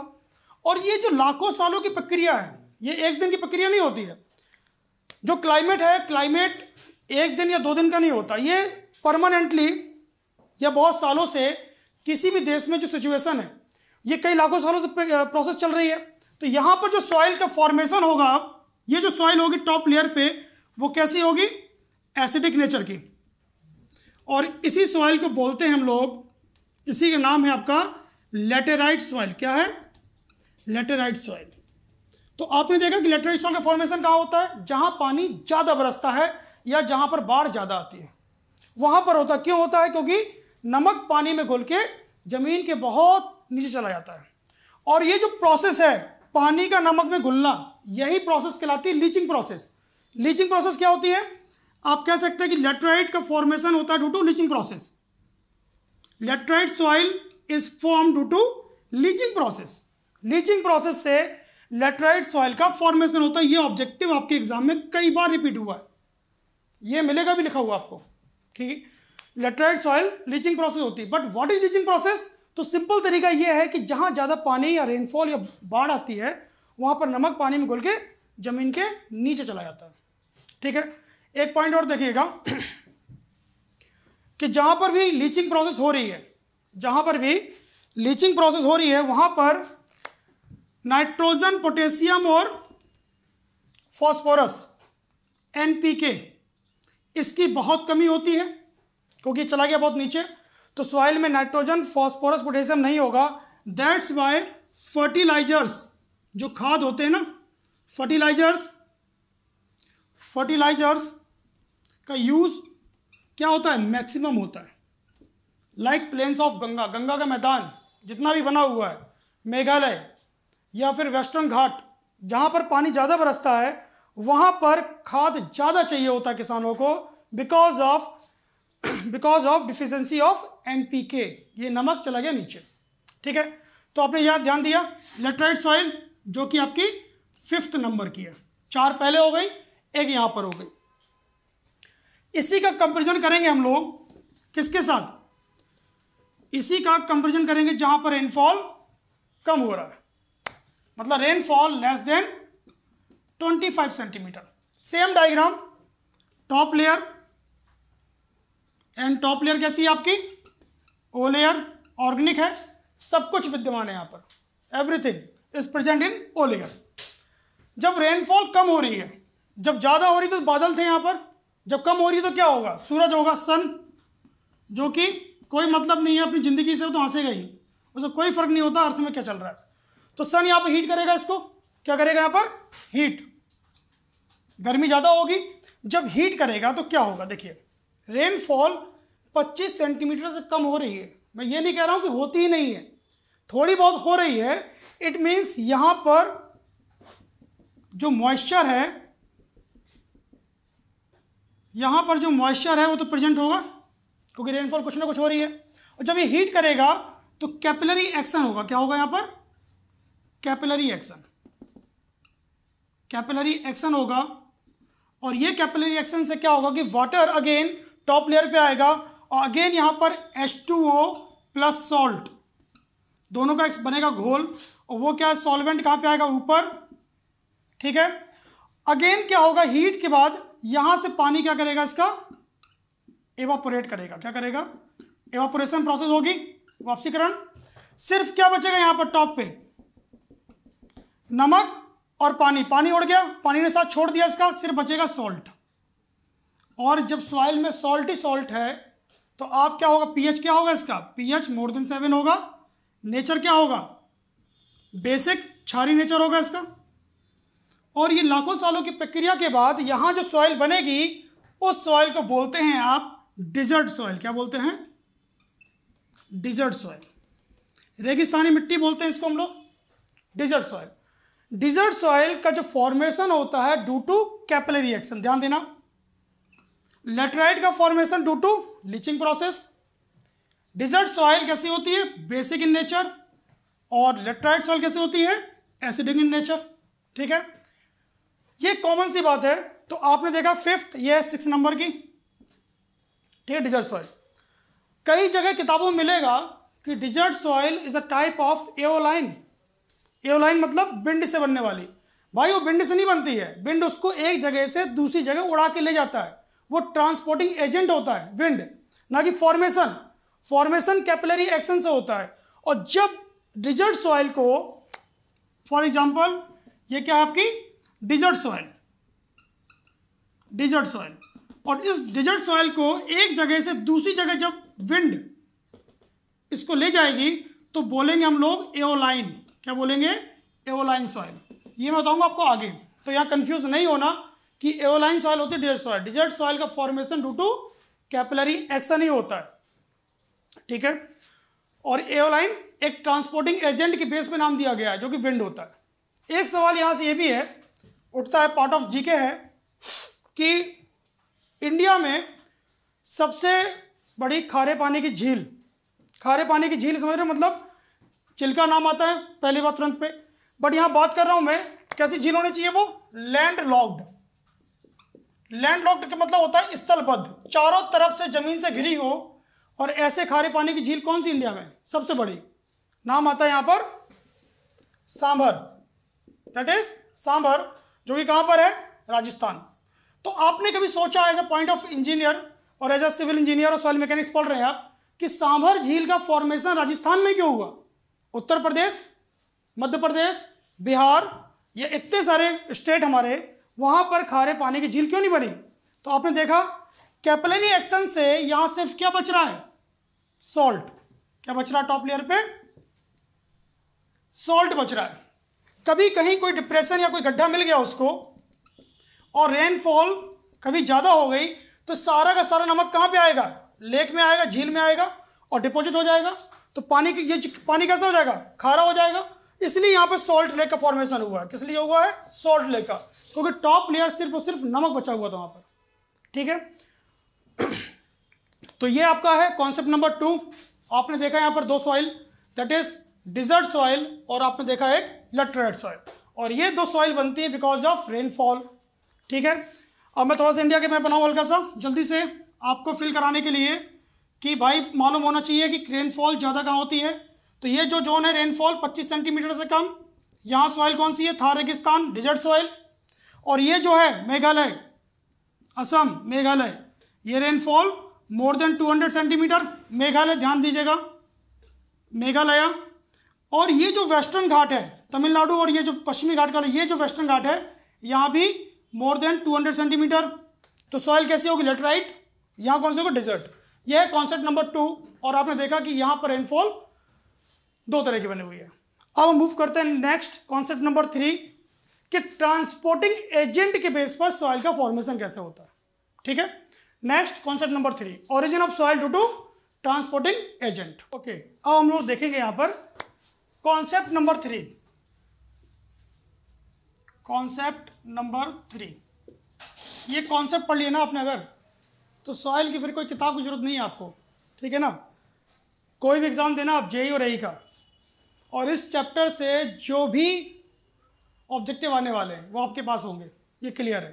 और ये जो लाखों सालों की प्रक्रिया है ये एक दिन की प्रक्रिया नहीं होती है। जो क्लाइमेट है, क्लाइमेट एक दिन या दो दिन का नहीं होता। ये परमानेंटली या बहुत सालों से किसी भी देश में जो सिचुएशन है ये कई लाखों सालों से प्रोसेस चल रही है। तो यहाँ पर जो सॉइल का फॉर्मेशन होगा, आप ये जो सॉइल होगी टॉप लेयर पे वो कैसी होगी? एसिडिक नेचर की। और इसी सॉइल को बोलते हैं हम लोग, इसी का नाम है आपका लेटेराइट सॉइल। क्या है? Laterite soil. तो आपने देखा कि लेटेराइट सॉइल का फॉर्मेशन कहाँ होता है? जहाँ पानी ज़्यादा बरसता है या जहाँ पर बाढ़ ज़्यादा आती है वहाँ पर होता है। क्यों होता है? क्योंकि नमक पानी में घुल के ज़मीन के बहुत नीचे चला जाता है। और ये जो प्रोसेस है पानी का नमक में घुलना, यही प्रोसेस कहलाती है लीचिंग प्रोसेस। लीचिंग प्रोसेस क्या होती है? आप कह सकते हैं कि लेटेराइट का फॉर्मेशन होता है due to leaching process. Laterite soil is form due to leaching process. Leaching process से लेटेराइट सॉइल का फॉर्मेशन होता है। ये ऑब्जेक्टिव आपके एग्जाम में कई बार रिपीट हुआ है, ये मिलेगा भी लिखा हुआ आपको, ठीक है। लेटेराइट सॉइल लीचिंग प्रोसेस होती है। But what is leaching process? तो सिंपल तरीका यह है कि जहाँ ज़्यादा पानी या रेनफॉल या बाढ़ आती है वहाँ पर नमक पानी में घुल के ज़मीन के नीचे चला जाता है। ठीक है, एक पॉइंट और देखिएगा कि जहाँ पर भी लीचिंग प्रोसेस हो रही है, जहाँ पर भी लीचिंग प्रोसेस हो रही है वहाँ पर नाइट्रोजन, पोटेशियम और फॉस्फोरस NPK इसकी बहुत कमी होती है क्योंकि चला गया बहुत नीचे, तो सॉइल में नाइट्रोजन, फॉस्फोरस, पोटेशियम नहीं होगा। दैट्स वाई फर्टिलाइजर्स जो खाद होते हैं ना, फर्टिलाइजर्स का यूज़ क्या होता है, मैक्सिमम होता है। Like plains of Ganga, Ganga का मैदान जितना भी बना हुआ है, मेघालय या फिर वेस्टर्न घाट, जहाँ पर पानी ज़्यादा बरसता है वहाँ पर खाद ज़्यादा चाहिए होता है किसानों को, because of deficiency of NPK। ये नमक चला गया नीचे। ठीक है, तो आपने यहाँ ध्यान दिया लेटराइट सॉइल जो कि आपकी 5th नंबर की है, 4 पहले हो गई, 1 यहाँ पर हो गई। इसी का कंपेरिजन करेंगे हम लोग किसके साथ, इसी का कंपेरिजन करेंगे जहाँ पर रेनफॉल कम हो रहा है, मतलब rainfall less than 25 centimetre. Same diagram, top layer and top layer कैसी है आपकी, ओ लेयर ऑर्गेनिक है, सब कुछ विद्यमान है यहाँ पर, everything is present in O layer. जब रेनफॉल कम हो रही है, जब ज़्यादा हो रही तो बादल थे यहाँ पर, जब कम हो रही तो क्या होगा, सूरज होगा, सन, जो कि कोई मतलब नहीं है अपनी ज़िंदगी से, वो तो हंसे गई, उसको कोई फ़र्क नहीं होता अर्थ में क्या चल रहा है। तो सन यहाँ पर हीट करेगा, इसको क्या करेगा यहाँ पर, हीट, गर्मी ज़्यादा होगी। जब हीट करेगा तो क्या होगा, देखिए रेनफॉल 25 सेंटीमीटर से कम हो रही है, मैं ये नहीं कह रहा हूँ कि होती ही नहीं है, थोड़ी बहुत हो रही है। इट मीन्स यहाँ पर जो मॉइस्चर है, यहाँ पर जो मॉइस्चर है वो तो प्रेजेंट होगा क्योंकि रेनफॉल कुछ ना कुछ हो रही है। और जब ये हीट करेगा तो कैपिलरी एक्शन होगा, क्या होगा यहाँ पर, कैपिलरी एक्शन, कैपिलरी एक्शन होगा। और ये कैपिलरी एक्शन से क्या होगा कि वाटर अगेन टॉप लेयर पे आएगा और अगेन यहाँ पर H2O प्लस सॉल्ट, दोनों का बनेगा घोल, और वो क्या है, सॉल्वेंट कहाँ पे आएगा, ऊपर। ठीक है, अगेन क्या होगा, हीट के बाद यहाँ से पानी क्या करेगा, इसका एवापोरेट करेगा, क्या करेगा, एवापोरेशन प्रोसेस होगी, वापसीकरण। सिर्फ क्या बचेगा यहाँ पर टॉप पे, नमक और पानी, पानी उड़ गया, पानी ने साथ छोड़ दिया इसका, सिर्फ बचेगा सॉल्ट। और जब सॉइल में सॉल्ट ही सॉल्ट है तो आप क्या होगा, पीएच क्या होगा इसका, पीएच मोर देन 7 होगा। नेचर क्या होगा, बेसिक क्षारी नेचर होगा इसका। और ये लाखों सालों की प्रक्रिया के बाद यहाँ जो सॉइल बनेगी उस सॉइल को बोलते हैं आप डिजर्ट सॉइल, क्या बोलते हैं, डिजर्ट सॉइल, रेगिस्तानी मिट्टी बोलते हैं इसको हम लोग, डिजर्ट सॉइल। डिजर्ट सॉइल का जो फॉर्मेशन होता है ड्यू टू कैपिलरी एक्शन, ध्यान देना, लेटराइट का formation due to leaching process. Desert soil कैसी होती है, बेसिक इन नेचर, और लेटराइट सॉइल कैसी होती है, एसिडिक इन नेचर। ठीक है, ये कॉमन सी बात है। तो आपने देखा 5th, ये है 6 नंबर की, ठीक है, डिजर्ट सॉइल। कई जगह किताबों में मिलेगा कि desert soil is a type of aeolian, aeolian मतलब बिंड से बनने वाली, भाई वो बिंड से नहीं बनती है, बिंड उसको एक जगह से दूसरी जगह उड़ा के ले जाता है, वो ट्रांसपोर्टिंग एजेंट होता है विंड, ना कि फॉर्मेशन। फॉर्मेशन कैपिलरी एक्शन से होता है। और जब डिजर्ट सॉइल को, फॉर एग्जांपल ये क्या है आपकी डिजर्ट सॉइल, और इस डिजर्ट सॉइल को एक जगह से दूसरी जगह जब विंड इसको ले जाएगी तो बोलेंगे हम लोग एओलाइन, क्या बोलेंगे, एओलाइन सॉइल। ये मैं बताऊंगा आपको आगे, तो यहाँ कंफ्यूज नहीं होना कि एओलाइन सॉइल होती है डिजर्ट सॉइल। डिजर्ट सॉइल का formation due to capillary action ही होता है। ठीक है, और एओलाइन एक ट्रांसपोर्टिंग एजेंट के बेस पे नाम दिया गया है जो कि विंड होता है। एक सवाल यहाँ से ये भी है, उठता है, पार्ट ऑफ जीके है, कि इंडिया में सबसे बड़ी खारे पानी की झील, खारे पानी की झील समझ रहे हो, मतलब चिल्का नाम आता है पहली बार तुरंत पे, बट यहाँ बात कर रहा हूँ मैं कैसी झील होनी चाहिए, वो लैंडलॉक्ड। लैंडलॉक्ड का मतलब होता है स्थलबद्ध, चारों तरफ से जमीन से घिरी हो, और ऐसे खारे पानी की झील कौन सी इंडिया में सबसे बड़ी, नाम आता है यहाँ पर सांभर, दैट इज सांभर, जो कि कहाँ पर है, राजस्थान। तो आपने कभी सोचा as a point of engineer और एज अ सिविल इंजीनियर और सॉइल मैकेनिक्स पढ़ रहे हैं आप कि सांभर झील का फॉर्मेशन राजस्थान में क्यों हुआ? उत्तर प्रदेश, मध्य प्रदेश, बिहार, ये इतने सारे स्टेट हमारे, वहाँ पर खारे पानी की झील क्यों नहीं बनी? तो आपने देखा कैपिलरी एक्शन से यहाँ सिर्फ क्या बच रहा है, सॉल्ट। क्या बच रहा है टॉप लेयर पे? सॉल्ट बच रहा है। कभी कहीं कोई डिप्रेशन या कोई गड्ढा मिल गया उसको और रेनफॉल कभी ज़्यादा हो गई तो सारा का सारा नमक कहाँ पे आएगा? लेक में आएगा, झील में आएगा और डिपॉजिट हो जाएगा। तो पानी की, ये पानी कैसा हो जाएगा? खारा हो जाएगा। इसलिए यहाँ पे सॉल्ट लेक का फॉर्मेशन हुआ है। किस लिए हुआ है? सॉल्ट लेक का, क्योंकि टॉप लेयर सिर्फ और सिर्फ नमक बचा हुआ था वहाँ पर। ठीक है, तो ये आपका है कॉन्सेप्ट नंबर 2। आपने देखा यहाँ पर 2 soil, that is desert soil और आपने देखा एक लैटराइट सॉइल, और ये 2 सॉइल बनती है बिकॉज ऑफ रेनफॉल। ठीक है, अब मैं थोड़ा सा इंडिया के मैप बनाऊँ हल्का सा जल्दी से आपको फील कराने के लिए कि भाई मालूम होना चाहिए कि रेनफॉल ज़्यादा कहाँ होती है। तो ये जो जोन है रेनफॉल 25 सेंटीमीटर से कम, यहाँ सॉइल कौन सी है? थार रेगिस्तान, डिजर्ट सॉइल। और ये जो है मेघालय, असम, मेघालय, ये rainfall more than 200 centimetre, Meghalaya, ध्यान दीजिएगा मेघालय। और ये जो वेस्टर्न घाट है तमिलनाडु और ये जो पश्चिमी घाट का, ये जो वेस्टर्न घाट है यहाँ भी मोर देन 200 सेंटीमीटर। तो सॉइल कैसी होगी? लेटराइट। यहाँ कौन सी होगी? डिजर्ट। यह है कॉन्सेप्ट नंबर 2। और आपने देखा कि यहाँ पर रेनफॉल 2 तरह की बनी हुई है। अब हम मूव करते हैं नेक्स्ट कॉन्सेप्ट नंबर 3 कि ट्रांसपोर्टिंग एजेंट के बेस पर सॉइल का फॉर्मेशन कैसे होता है। ठीक है, next concept number 3, origin of soil due to transporting agent. Okay, अब हम लोग देखेंगे यहां पर कॉन्सेप्ट नंबर 3। कॉन्सेप्ट नंबर 3, ये कॉन्सेप्ट पढ़ लिया ना आपने अगर, तो सॉइल की फिर कोई किताब की जरूरत नहीं है आपको। ठीक है ना, कोई भी एग्जाम देना आप जेई और रही का, और इस चैप्टर से जो भी ऑब्जेक्टिव आने वाले हैं वो आपके पास होंगे, ये क्लियर है।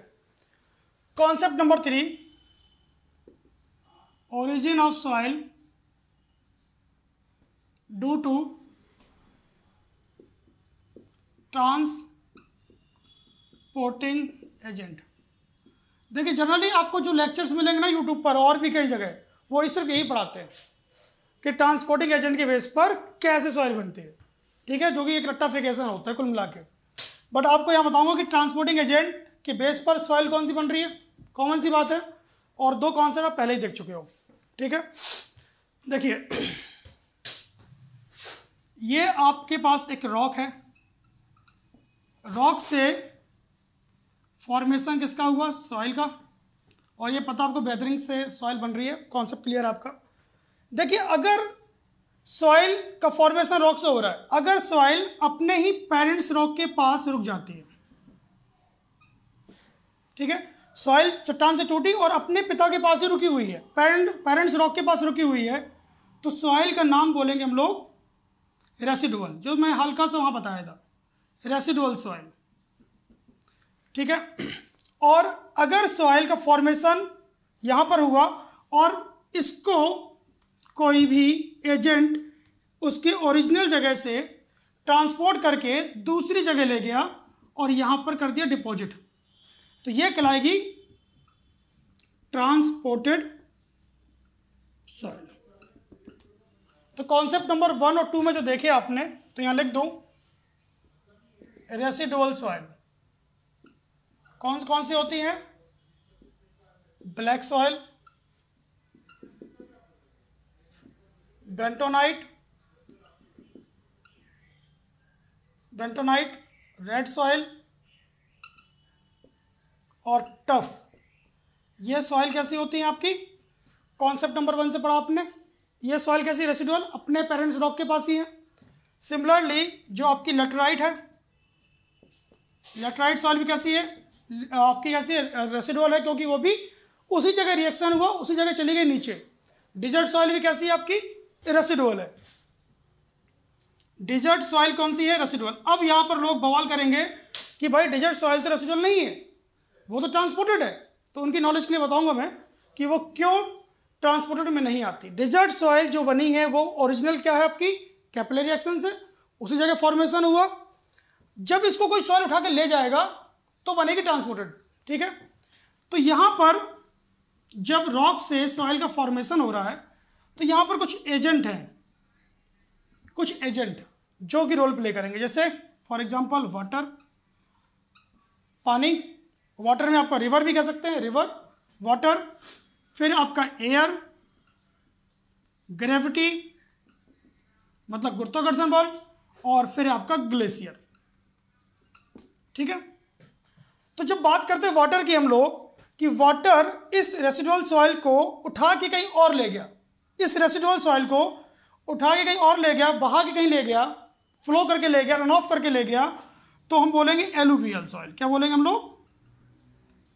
Concept number 3, origin of soil due to transporting agent। देखिए जनरली आपको जो लेक्चर्स मिलेंगे ना यूट्यूब पर और भी कई जगह, वो सिर्फ यही पढ़ाते हैं कि ट्रांसपोर्टिंग एजेंट के बेस पर कैसे सॉइल बनती है। ठीक है, जो कि एक रेक्टिफिकेशन होता है कुल मिला के। बट आपको यहाँ बताऊंगा कि ट्रांसपोर्टिंग एजेंट के बेस पर सॉइल कौन सी बन रही है, कॉमन सी बात है, और 2 कॉन्सेप्ट आप पहले ही देख चुके हो। ठीक है, देखिए ये आपके पास एक रॉक है, रॉक से फॉर्मेशन किसका हुआ? सॉइल का। और ये पता आपको वेदरिंग से सॉइल बन रही है, कॉन्सेप्ट क्लियर है आपका। देखिए अगर सॉइल का फॉर्मेशन रॉक से हो रहा है, अगर सॉइल अपने ही पेरेंट्स रॉक के पास रुक जाती है, ठीक है, सॉइल चट्टान से टूटी और अपने पिता के पास ही रुकी हुई है, पेरेंट्स रॉक के पास रुकी हुई है, तो सॉइल का नाम बोलेंगे हम लोग रेसिडुअल, जो मैं हल्का सा वहाँ बताया था, रेसिडुअल सॉइल। ठीक है, और अगर सॉइल का फॉर्मेशन यहाँ पर हुआ और इसको कोई भी एजेंट उसके ओरिजिनल जगह से ट्रांसपोर्ट करके दूसरी जगह ले गया और यहाँ पर कर दिया डिपॉजिट, तो ये कहलाएगी ट्रांसपोर्टेड सॉइल। तो कॉन्सेप्ट नंबर 1 और 2 में जो देखे आपने, तो यहां लिख दो रेसिडुअल सॉइल। कौन सी होती है? Black soil, bentonite, red soil और टफ। ये सॉइल कैसी होती है आपकी? कॉन्सेप्ट नंबर 1 से पढ़ा आपने, ये सॉइल कैसी? रेसिडुअल, अपने पेरेंट्स रॉक के पास ही है। सिमिलरली जो आपकी लेटराइट है, लेटराइट सॉइल भी कैसी है आपकी? कैसी? रेसिडुअल है, क्योंकि वो भी उसी जगह रिएक्शन हुआ, उसी जगह चली गई नीचे। डिजर्ट सॉइल भी कैसी है आपकी? रेसिडुअल है। डिजर्ट सॉइल कौन सी है? रेसिडुअल। अब यहाँ पर लोग बवाल करेंगे कि भाई डिजर्ट सॉइल तो रेसिडुअल नहीं है, वो तो ट्रांसपोर्टेड है। तो उनकी नॉलेज के लिए बताऊंगा मैं कि वो क्यों ट्रांसपोर्टेड में नहीं आती। डिजर्ट सॉइल जो बनी है वो ओरिजिनल क्या है आपकी? कैपिलरी एक्शन से, उसी जगह फॉर्मेशन हुआ। जब इसको कोई सॉइल उठा के ले जाएगा तो बनेगी ट्रांसपोर्टेड, ठीक है। तो यहाँ पर जब रॉक से सॉइल का फॉर्मेशन हो रहा है तो यहाँ पर कुछ एजेंट हैं, कुछ एजेंट जो कि रोल प्ले करेंगे, जैसे फॉर एग्जांपल वाटर, पानी। वाटर में आपका रिवर भी कह सकते हैं, रिवर, वाटर, फिर आपका एयर, ग्रेविटी मतलब गुरुत्वाकर्षण बल, और फिर आपका ग्लेशियर, ठीक है। तो जब बात करते हैं वाटर की हम लोग कि वाटर इस रेसिडुअल सॉइल को उठा के कहीं और ले गया, इस रेसिडुअल सॉइल को उठा के कहीं और ले गया, बहा के कहीं ले गया, फ्लो करके ले गया, रन ऑफ करके ले गया, तो हम बोलेंगे एलुवियल सॉइल। क्या बोलेंगे हम लोग?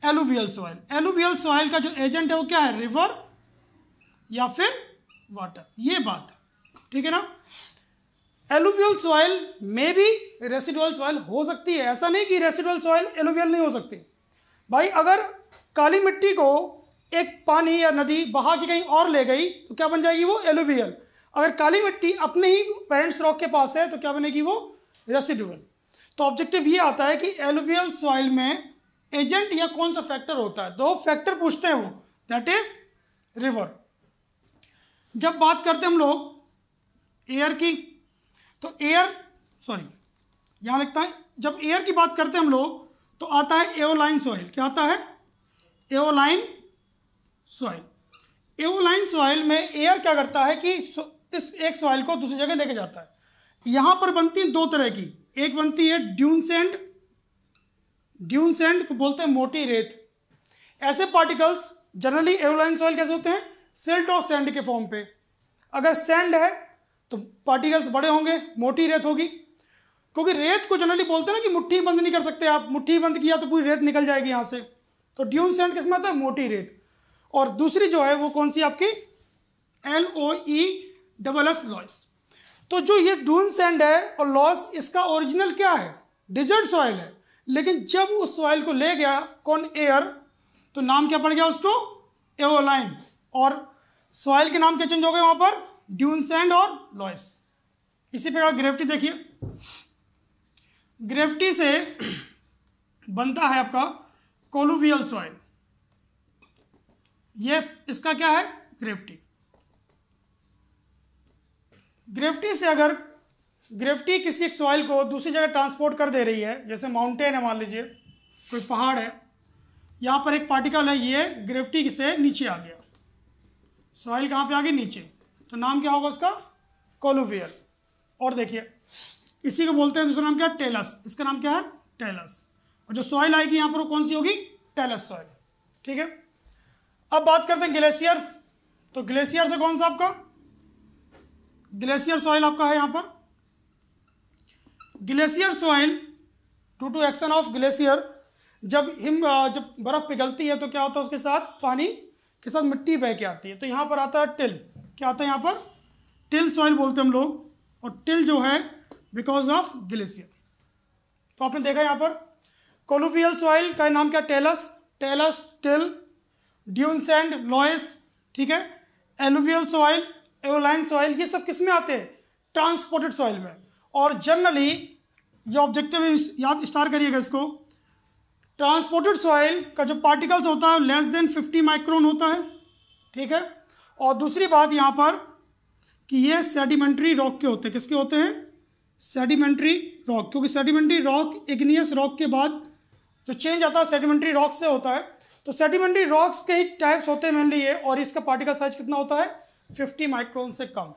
Alluvial soil. एलुवियल सॉइल का जो एजेंट है वो क्या है? रिवर या फिर वाटर। ये बात ठीक है ना। एलुवियल सॉइल में भी रेसिडुअल सॉइल हो सकती है, ऐसा नहीं कि रेसिडुअल सॉइल एलुवियल नहीं हो सकती। भाई अगर काली मिट्टी को एक पानी या नदी बहा के कहीं और ले गई तो क्या बन जाएगी वो? एलुवियल। अगर काली मिट्टी अपने ही पेरेंट्स रॉक के पास है तो क्या बनेगी वो? रेसिडुअल। तो ऑब्जेक्टिव ये आता है कि एलुवियल सॉइल में एजेंट या कौन सा फैक्टर होता है? दो फैक्टर पूछते हैं वो, दैट इज रिवर। जब बात करते हम लोग एयर की, तो एयर, सॉरी यहाँ लिखता है, जब एयर की बात करते हैं हम लोग तो आता है एओलाइन सॉइल। क्या आता है? Aeolian soil. एओलाइन सॉइल में एयर क्या करता है कि इस एक सॉइल को दूसरी जगह लेके जाता है। यहाँ पर बनती है दो तरह की, एक बनती है ड्यून सैंड, ड्यून सैंड को बोलते हैं मोटी रेत। ऐसे पार्टिकल्स जनरली एओलाइन सॉइल कैसे होते हैं? सिल्ट और सैंड के फॉर्म पे। अगर सैंड है तो पार्टिकल्स बड़े होंगे, मोटी रेत होगी, क्योंकि रेत को जनरली बोलते हैं ना कि मुट्ठी बंद नहीं कर सकते आप, मुट्ठी बंद किया तो पूरी रेत निकल जाएगी यहाँ से। तो ड्यून सैंड किसमें आता है? मोटी रेत। और दूसरी जो है वो कौन सी आपकी? LOESS loess. तो जो ये ड्यून सैंड है और लॉस, इसका ओरिजिनल क्या है? डिजर्ट सॉइल है, लेकिन जब उस सॉइल को ले गया कौन? एयर। तो नाम क्या पड़ गया उसको? एओलाइन। और सॉइल के नाम क्या चेंज हो गए वहाँ पर? ड्यून सैंड और लॉस। इसी प्रकार ग्रेविटी देखिए, ग्रेविटी से बनता है आपका कोलुवियल सॉइल। ये इसका क्या है? ग्रेविटी। ग्रेविटी से अगर ग्रेविटी किसी एक सॉइल को दूसरी जगह ट्रांसपोर्ट कर दे रही है, जैसे माउंटेन है मान लीजिए, कोई पहाड़ है, यहाँ पर एक पार्टिकल है, ये ग्रेविटी से नीचे आ गया, सॉइल कहाँ पे आ गई? नीचे। तो नाम क्या होगा उसका? कोलुवियल। और देखिए इसी को बोलते हैं दूसरा नाम क्या है? टेलस। इसका नाम क्या है? टेलस। और जो सॉइल आएगी यहाँ पर वो कौन सी होगी? टेलस सॉइल, ठीक है। अब बात करते हैं ग्लेशियर। तो ग्लेशियर से कौन सा आपका? ग्लेशियर सॉइल आपका है यहाँ पर। Glacier soil to to action of glacier, जब बर्फ पिघलती है तो क्या होता है उसके साथ? पानी के साथ मिट्टी बह के आती है। तो यहाँ पर आता है टिल। क्या आता है यहाँ पर? टिल सॉइल बोलते हैं हम लोग। और टिल जो है बिकॉज ऑफ ग्लेशियर। तो आपने देखा यहाँ पर कोलुवियल सॉइल का नाम क्या? Talus, talus, till, dune sand, loess, ठीक है। एलुवियल सॉइल, एओलाइन सॉइल, ये सब किस में आते हैं? ट्रांसपोर्टेड सॉइल में। और जनरली ये ऑब्जेक्टिव याद स्टार करिएगा इसको, ट्रांसपोर्टेड सॉइल का जो पार्टिकल्स होता है लेस देन 50 माइक्रोन होता है, ठीक है। और दूसरी बात यहाँ पर कि ये सेडिमेंट्री रॉक के होते हैं। किसके होते हैं? सेडिमेंट्री रॉक, क्योंकि सेडिमेंट्री रॉक इग्नियस रॉक के बाद जो चेंज आता है सेडिमेंट्री रॉक से होता है। तो सेडिमेंट्री रॉक्स के ही टाइप्स होते हैं मेनली ये। और इसका पार्टिकल साइज कितना होता है? 50 माइक्रोन से कम।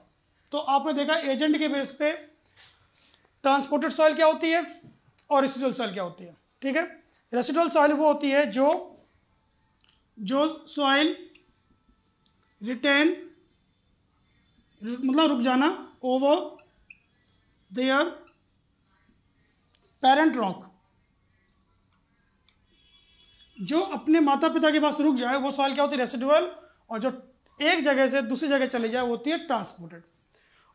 तो आपने देखा एजेंट के बेस पे ट्रांसपोर्टेड सॉइल क्या होती है और रेसिडुअल सॉइल क्या होती है, ठीक है। रेसिडुअल सॉइल वो होती है जो सॉइल रिटेन मतलब रुक जाना ओवर देयर पेरेंट रॉक, जो अपने माता पिता के पास रुक जाए वो सॉइल क्या होती है? रेसिडुअल। और जो एक जगह से दूसरी जगह चली जाए वो होती है ट्रांसपोर्टेड।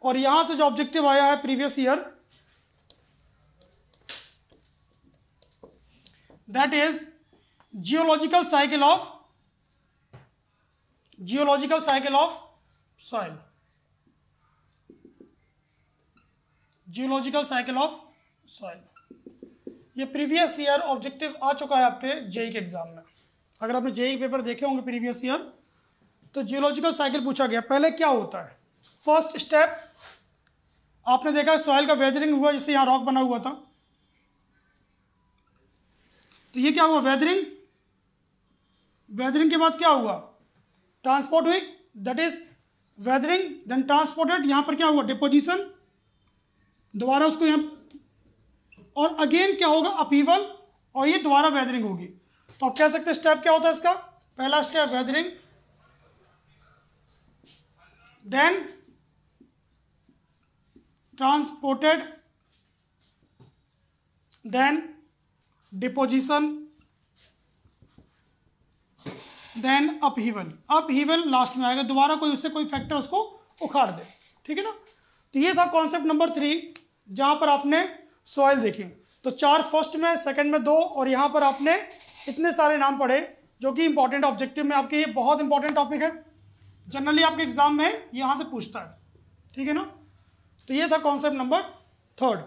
और यहां से जो ऑब्जेक्टिव आया है previous year, that is geological cycle of soil. Geological cycle of soil. ये प्रीवियस ईयर ऑब्जेक्टिव आ चुका है आपके जेई के एग्जाम में। अगर आपने जेई पेपर देखे होंगे प्रीवियस ईयर, तो जियोलॉजिकल साइकिल पूछा गया। पहले क्या होता है, फर्स्ट स्टेप आपने देखा सॉइल का वेदरिंग हुआ, जैसे यहाँ रॉक बना हुआ था तो ये क्या हुआ, वेदरिंग। वेदरिंग के बाद क्या हुआ, ट्रांसपोर्ट हुई, that is weathering then transported. यहाँ पर क्या हुआ, डिपोजिशन, दोबारा उसको यहाँ, और अगेन क्या होगा, अपीवल, और ये दोबारा वेदरिंग होगी। तो आप कह सकते हैं स्टेप क्या होता है इसका, पहला step weathering, then transported, then deposition, then upheaval. Upheaval last में आएगा, दोबारा कोई उससे कोई फैक्टर उसको उखाड़ दे, ठीक है ना। तो ये था कॉन्सेप्ट नंबर 3, जहाँ पर आपने सॉइल देखी। तो 4 फर्स्ट में, सेकंड में 2, और यहाँ पर आपने इतने सारे नाम पढ़े जो कि इंपॉर्टेंट ऑब्जेक्टिव में आपके, ये बहुत इंपॉर्टेंट टॉपिक है, जनरली आपके एग्जाम में यहाँ से पूछता है, ठीक है ना। तो ये था कॉन्सेप्ट नंबर 3।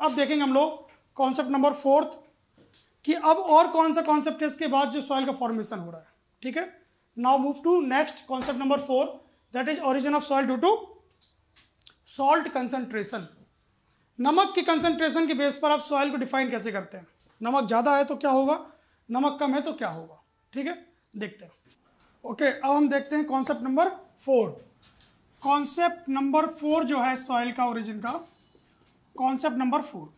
अब देखेंगे हम लोग कॉन्सेप्ट नंबर 4 कि अब और कौन सा कॉन्सेप्ट है इसके बाद जो सॉइल का फॉर्मेशन हो रहा है, ठीक है। Now move to next concept number 4, that is origin of soil due to salt concentration. नमक के कंसंट्रेशन के बेस पर आप सॉइल को डिफाइन कैसे करते हैं, नमक ज़्यादा है तो क्या होगा, नमक कम है तो क्या होगा, ठीक है, देखते हैं। ओके, अब हम देखते हैं कॉन्सेप्ट नंबर 4। कॉन्सेप्ट नंबर 4 जो है सॉइल का ओरिजिन का, concept number 4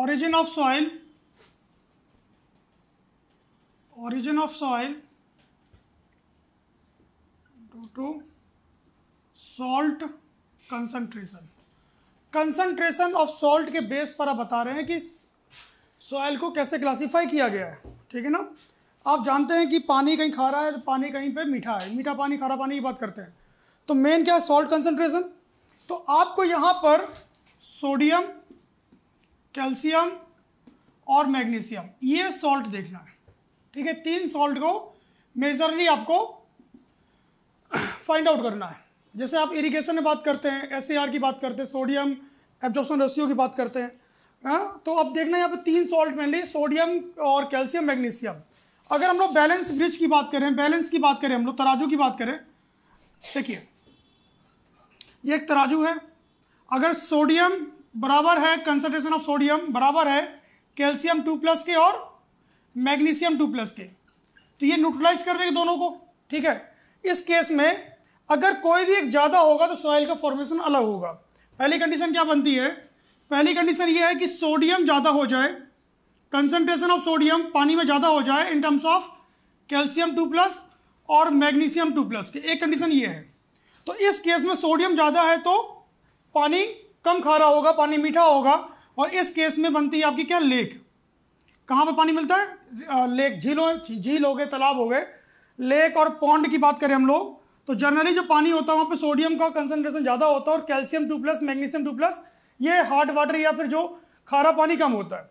origin of soil, origin of soil due to salt concentration। Concentration of salt के बेस पर आप बता रहे हैं कि सॉइल को कैसे क्लासीफाई किया गया है, ठीक है ना। आप जानते हैं कि पानी कहीं खारा है तो पानी कहीं पे मीठा है, मीठा पानी खारा पानी की बात करते हैं। तो मेन क्या है, सॉल्ट कंसनट्रेशन। तो आपको यहाँ पर सोडियम, कैल्शियम और मैग्नीशियम, ये सॉल्ट देखना है, ठीक है। 3 सॉल्ट को मेजरली आपको फाइंड आउट करना है। जैसे आप इरिगेशन में बात करते हैं, एसएआर की बात करते हैं, सोडियम एब्जॉर्प्शन रेशियो की बात करते हैं, हाँ। तो अब देखना यहाँ पे 3 सॉल्ट मेनली, सोडियम और कैल्शियम, मैग्नीशियम। अगर हम लोग बैलेंस ब्रिज की बात करें, बैलेंस की बात करें, हम लोग तराजू की बात करें, देखिए ये एक तराजू है। अगर सोडियम बराबर है, कंसंट्रेशन ऑफ सोडियम बराबर है कैल्शियम 2+ के और मैग्नीशियम 2+ के, तो ये न्यूट्रलाइज कर देंगे दोनों को, ठीक है। इस केस में अगर कोई भी एक ज़्यादा होगा तो सॉइल का फॉर्मेशन अलग होगा। पहली कंडीशन क्या बनती है, पहली कंडीशन ये है कि सोडियम ज़्यादा हो जाए, कंसंट्रेशन ऑफ सोडियम पानी में ज़्यादा हो जाए इन टर्म्स ऑफ कैल्शियम 2+ और मैग्नीशियम 2+ के, एक कंडीशन ये है। तो इस केस में सोडियम ज़्यादा है तो पानी कम खारा होगा, पानी मीठा होगा, और इस केस में बनती है आपकी क्या, लेक। कहाँ पर पानी मिलता है, लेक, झीलों, झील हो गए, तालाब हो गए, लेक और पॉन्ड की बात करें हम लोग, तो जनरली जो पानी होता है वहाँ पे सोडियम का कंसंट्रेशन ज़्यादा होता है और कैल्शियम 2+, मैग्नीशियम 2+, ये हार्ड वाटर या फिर जो खारा पानी कम होता है।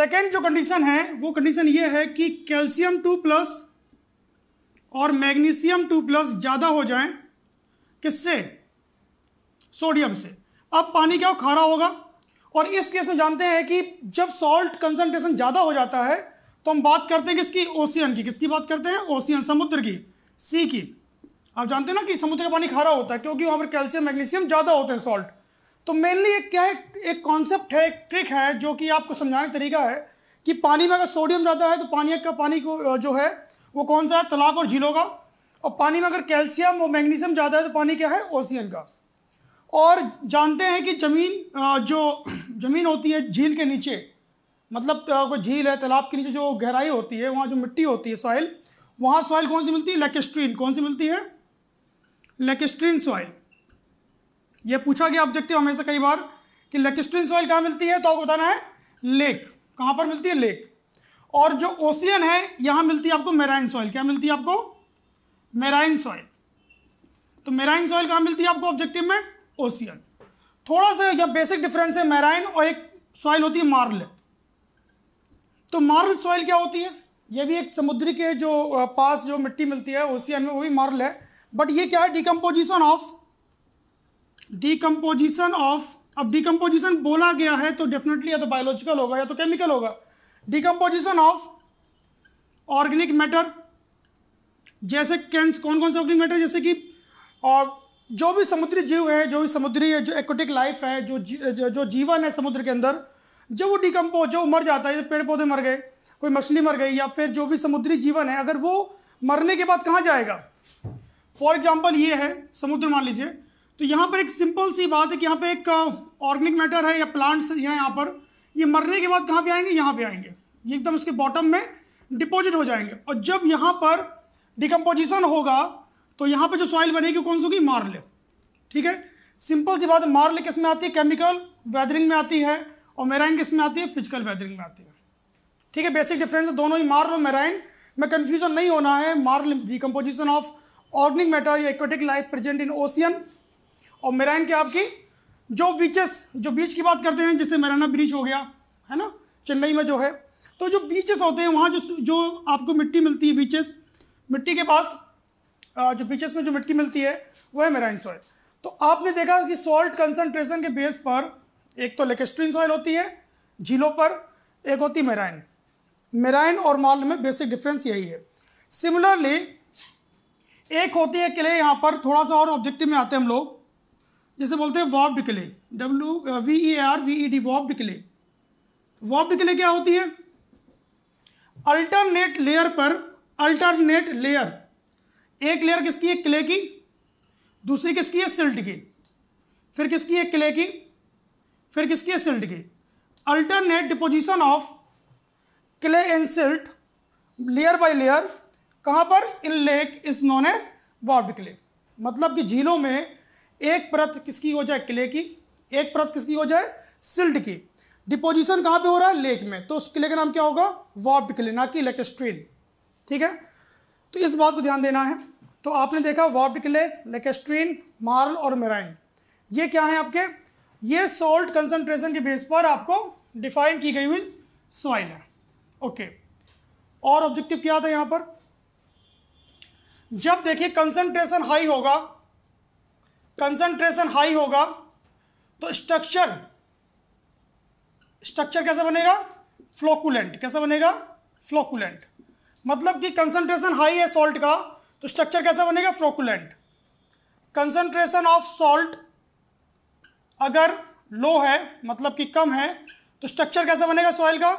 सेकेंड जो कंडीशन है वो कंडीशन ये है कि कैल्शियम 2+ और मैग्नीशियम 2+ ज़्यादा हो जाएँ, किससे, सोडियम से। अब पानी क्या हो, खारा होगा, और इस केस में जानते हैं कि जब सॉल्ट कंसंट्रेशन ज़्यादा हो जाता है तो हम बात करते हैं किसकी, ओशियन की। किसकी बात करते हैं, ओशियन, समुद्र की, सी की। आप जानते हैं ना कि समुद्र का पानी खारा होता है क्योंकि वहाँ पर कैल्शियम मैग्नीशियम ज़्यादा होते हैं, सॉल्ट। तो मेनली एक क्या है, एक कॉन्सेप्ट है, एक ट्रिक है जो कि आपको समझाने का तरीका है कि पानी में अगर सोडियम ज़्यादा है तो पानी का, पानी को जो है वो कौन सा है, तालाब और झीलों का, और पानी में अगर कैल्शियम और मैग्नीशियम ज़्यादा है तो पानी क्या है, ओशियन का। और जानते हैं कि ज़मीन, जो ज़मीन होती है झील के नीचे, मतलब कोई झील है, तालाब के नीचे जो गहराई होती है, वहाँ जो मिट्टी होती है सॉइल, वहाँ सॉइल कौन सी मिलती है, लैकेस्ट्रीन। कौन सी मिलती है, लैकेस्ट्रीन सॉइल। ये पूछा गया ऑब्जेक्टिव हमेशा कई बार कि लैकेस्ट्रीन सॉइल कहाँ मिलती है, तो आपको बताना है लेक। कहाँ पर मिलती है, लेक। और जो ओशियन है यहाँ मिलती है आपको मेराइन सॉइल। क्या मिलती है आपको, मेराइन सॉइल। तो मेराइन सॉइल कहाँ मिलती है आपको ऑब्जेक्टिव में, ओशियन। थोड़ा सा यह बेसिक डिफरेंस है मैराइन, और एक सॉइल होती है मार्ल। तो मार्ल सॉइल क्या होती है, यह भी एक समुद्री के जो पास जो मिट्टी मिलती है ओशियन में, वो भी मार्ल है। बट ये क्या है, डिकम्पोजिशन ऑफ डिकम्पोजिशन ऑफ, अब डिकम्पोजिशन बोला गया है तो डेफिनेटली या तो बायोलॉजिकल होगा या तो केमिकल होगा। डिकम्पोजिशन ऑफ ऑर्गेनिक मैटर, जैसे कौन कौन से ऑर्गेनिक मैटर, जैसे कि जो भी समुद्री जीव है, जो भी समुद्री जो एक्वेटिक लाइफ है, जो जीवन है समुद्र के अंदर, जब वो डिकम्पोज जो मर जाता है, जैसे पेड़ पौधे मर गए, कोई मछली मर गई, या फिर जो भी समुद्री जीवन है, अगर वो मरने के बाद कहाँ जाएगा। फॉर एग्जाम्पल ये है समुद्र मान लीजिए, तो यहाँ पर एक सिंपल सी बात है कि यहाँ पे एक ऑर्गेनिक मैटर है या प्लांट्स हैं, यहाँ पर ये मरने के बाद कहाँ पे आएंगे, यहाँ पे आएंगे, ये एकदम उसके बॉटम में डिपॉजिट हो जाएंगे। और जब यहाँ पर डिकम्पोजिशन होगा तो यहाँ पे जो सॉइल बनेगी कौन सी होगी, मार्ले। ठीक है, सिंपल सी बात है। मार्ले किस में आती है, केमिकल वेदरिंग में आती है, और मेराइन किस में आती है, फिजिकल वेदरिंग में आती है। ठीक है, बेसिक डिफरेंस है दोनों ही, मार्ल और मेराइन में कन्फ्यूजन नहीं होना है। Marl decomposition of organic matter या aquatic life present in ocean, और मेराइन के आपकी जो बीचेस, जो बीच की बात करते हैं, जैसे मेराना ब्रीच हो गया है ना चेन्नई में जो है, तो जो बीचेस होते हैं वहाँ जो आपको मिट्टी मिलती है, बीचेस मिट्टी के पास जो बीचेस में जो मिट्टी मिलती है वह है मेराइन सॉइल। तो आपने देखा कि सॉल्ट कंसनट्रेशन के बेस पर एक तो लेकेस्ट्रीन सॉइल होती है झीलों पर, एक होती है मेराइन। मेराइन और मार्ल में बेसिक डिफरेंस यही है। सिमिलरली एक होती है क्ले, यहाँ पर थोड़ा सा और ऑब्जेक्टिव में आते हैं हम लोग, जैसे बोलते हैं varved clay, WVARVED varved clay. Varved clay क्या होती है, अल्टरनेट लेयर पर, अल्टरनेट लेयर, एक लेयर किसकी है, क्ले की, दूसरी किसकी है, सिल्ट की, फिर किसकी है, क्ले की, फिर किसकी है, सिल्ट की। Alternate deposition of clay and silt layer by layer, कहाँ पर, in lake is known as varved clay. मतलब कि झीलों में एक परत किसकी हो जाए, क्ले की, एक परत किसकी हो जाए, सिल्ट की। डिपोजिशन कहाँ पे हो रहा है, लेक में, तो उस क्ले का नाम क्या होगा, वॉब्ड क्ले, ना कि लेकेस्ट्रीन। ठीक है, तो इस बात को ध्यान देना है। तो आपने देखा वॉब्ड क्ले, लेकेस्ट्रीन, मार्ल और मेराइन, ये क्या है आपके, ये सॉल्ट कंसनट्रेशन के बेस पर आपको डिफाइन की गई हुई सॉइल है। ओके, और ऑब्जेक्टिव क्या था यहाँ पर, जब देखिए कंसनट्रेशन हाई होगा, कंसनट्रेशन हाई होगा तो स्ट्रक्चर कैसे बनेगा, फ्लोकुलेंट, कैसे बनेगा, फ्लोकुलेंट। मतलब कि कंसनट्रेशन हाई है सॉल्ट का तो स्ट्रक्चर कैसे बनेगा, फ्लोकुलेंट। कंसनट्रेशन ऑफ सॉल्ट अगर लो है, मतलब कि कम है, तो स्ट्रक्चर कैसा बनेगा सॉइल का,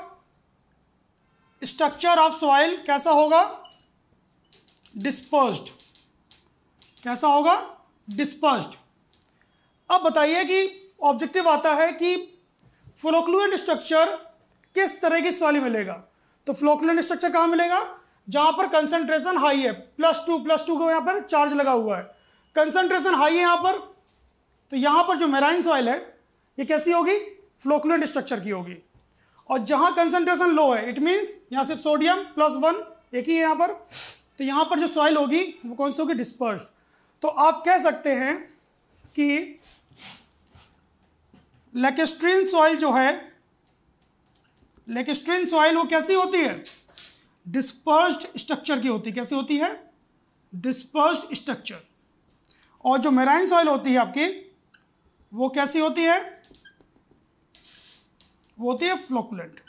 स्ट्रक्चर ऑफ सॉइल कैसा होगा, डिस्पर्स्ड, कैसा होगा, डिस्पर्स्ड। अब बताइए कि ऑब्जेक्टिव आता है कि फ्लोकुलेंट स्ट्रक्चर किस तरह की सॉइल मिलेगा, तो फ्लोकुलेंट स्ट्रक्चर कहाँ मिलेगा, जहाँ पर कंसंट्रेशन हाई है, प्लस टू को यहाँ पर चार्ज लगा हुआ है, कंसंट्रेशन हाई है यहाँ पर, तो यहाँ पर जो मेराइन सॉइल है ये कैसी होगी, फ्लोकुलेंट स्ट्रक्चर की होगी। और जहाँ कंसंट्रेशन लो है, इट मीन्स यहाँ सिर्फ सोडियम +1 एक ही है यहाँ पर, तो यहाँ पर जो सॉइल होगी वो कौन सी होगी, डिस्पर्स्ड। तो आप कह सकते हैं कि लेकेस्ट्रीन सॉइल जो है, लेकेस्ट्रीन सॉइल वो कैसी होती है, डिस्पर्स्ड स्ट्रक्चर की होती है, कैसी होती है, डिस्पर्स्ड स्ट्रक्चर। और जो मेराइन सॉइल होती है आपकी वो कैसी होती है, वो होती है फ्लोकुलेंट।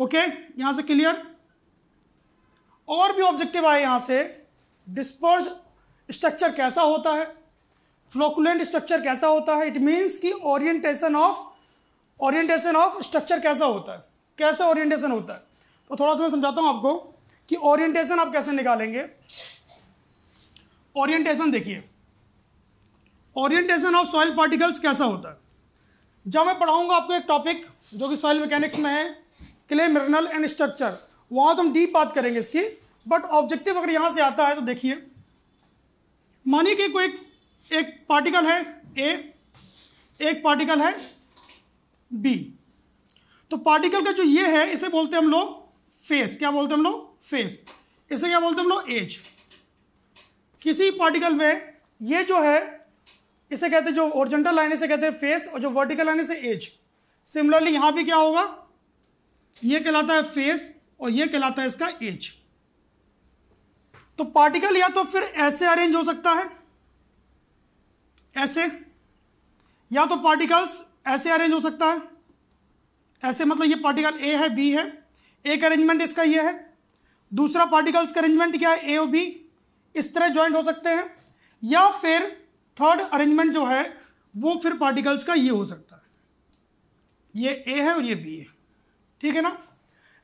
ओके, यहां से क्लियर। और भी ऑब्जेक्टिव आए यहां से, डिस्पर्स्ड स्ट्रक्चर कैसा होता है, फ्लोकुलेंट स्ट्रक्चर कैसा होता है, इट मीन्स कि ओरिएंटेशन ऑफ स्ट्रक्चर कैसा होता है, कैसा ओरिएंटेशन होता है। तो थोड़ा सा मैं समझाता हूँ आपको कि ओरिएंटेशन आप कैसे निकालेंगे। ओरिएंटेशन देखिए, ओरिएंटेशन ऑफ सॉइल पार्टिकल्स कैसा होता है, जब मैं पढ़ाऊंगा आपको एक टॉपिक जो कि सॉइल मैकेनिक्स में है, क्ले मिनरल एंड स्ट्रक्चर, वहाँ तो हम डीप बात करेंगे इसकी, बट ऑब्जेक्टिव अगर यहाँ से आता है तो देखिए, मानिए कि कोई एक पार्टिकल है ए, एक पार्टिकल है बी, तो पार्टिकल का जो ये है इसे बोलते हैं हम लोग फेस, क्या बोलते हैं हम लोग, फेस, इसे क्या बोलते हैं हम लोग, एज। किसी पार्टिकल में ये जो है इसे कहते हैं, जो हॉरिजॉन्टल लाइन इसे कहते हैं फेस, और जो वर्टिकल लाइन इसे एज। सिमिलरली यहाँ भी क्या होगा, ये कहलाता है फेस और ये कहलाता है इसका एज। तो पार्टिकल या तो फिर ऐसे अरेंज हो सकता है, ऐसे, या तो पार्टिकल्स ऐसे अरेंज हो सकता है, ऐसे मतलब ये पार्टिकल ए है बी है, एक अरेंजमेंट इसका ये है, दूसरा पार्टिकल्स का अरेंजमेंट क्या है ए और बी, इस तरह ज्वाइंट हो सकते हैं, या फिर थर्ड अरेंजमेंट जो है वो फिर पार्टिकल्स का ये हो सकता है, ये ए है और ये बी है, ठीक है ना।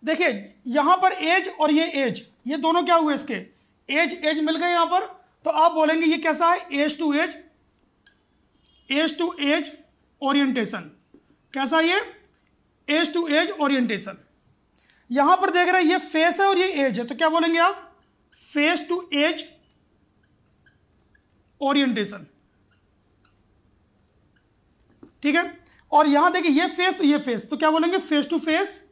देखिए यहाँ पर एज और ये एज, ये दोनों क्या हुए इसके, एज एज मिल गए यहाँ पर, तो आप बोलेंगे ये कैसा है, एज टू एज ओरिएंटेशन, कैसा ये, एज टू एज ओरिएंटेशन। यहाँ पर देख रहे हैं ये फेस है और ये एज है, तो क्या बोलेंगे आप, फेस टू एज ओरिएंटेशन, ठीक है। और यहां देखिए ये फेस, तो क्या बोलेंगे, face to face,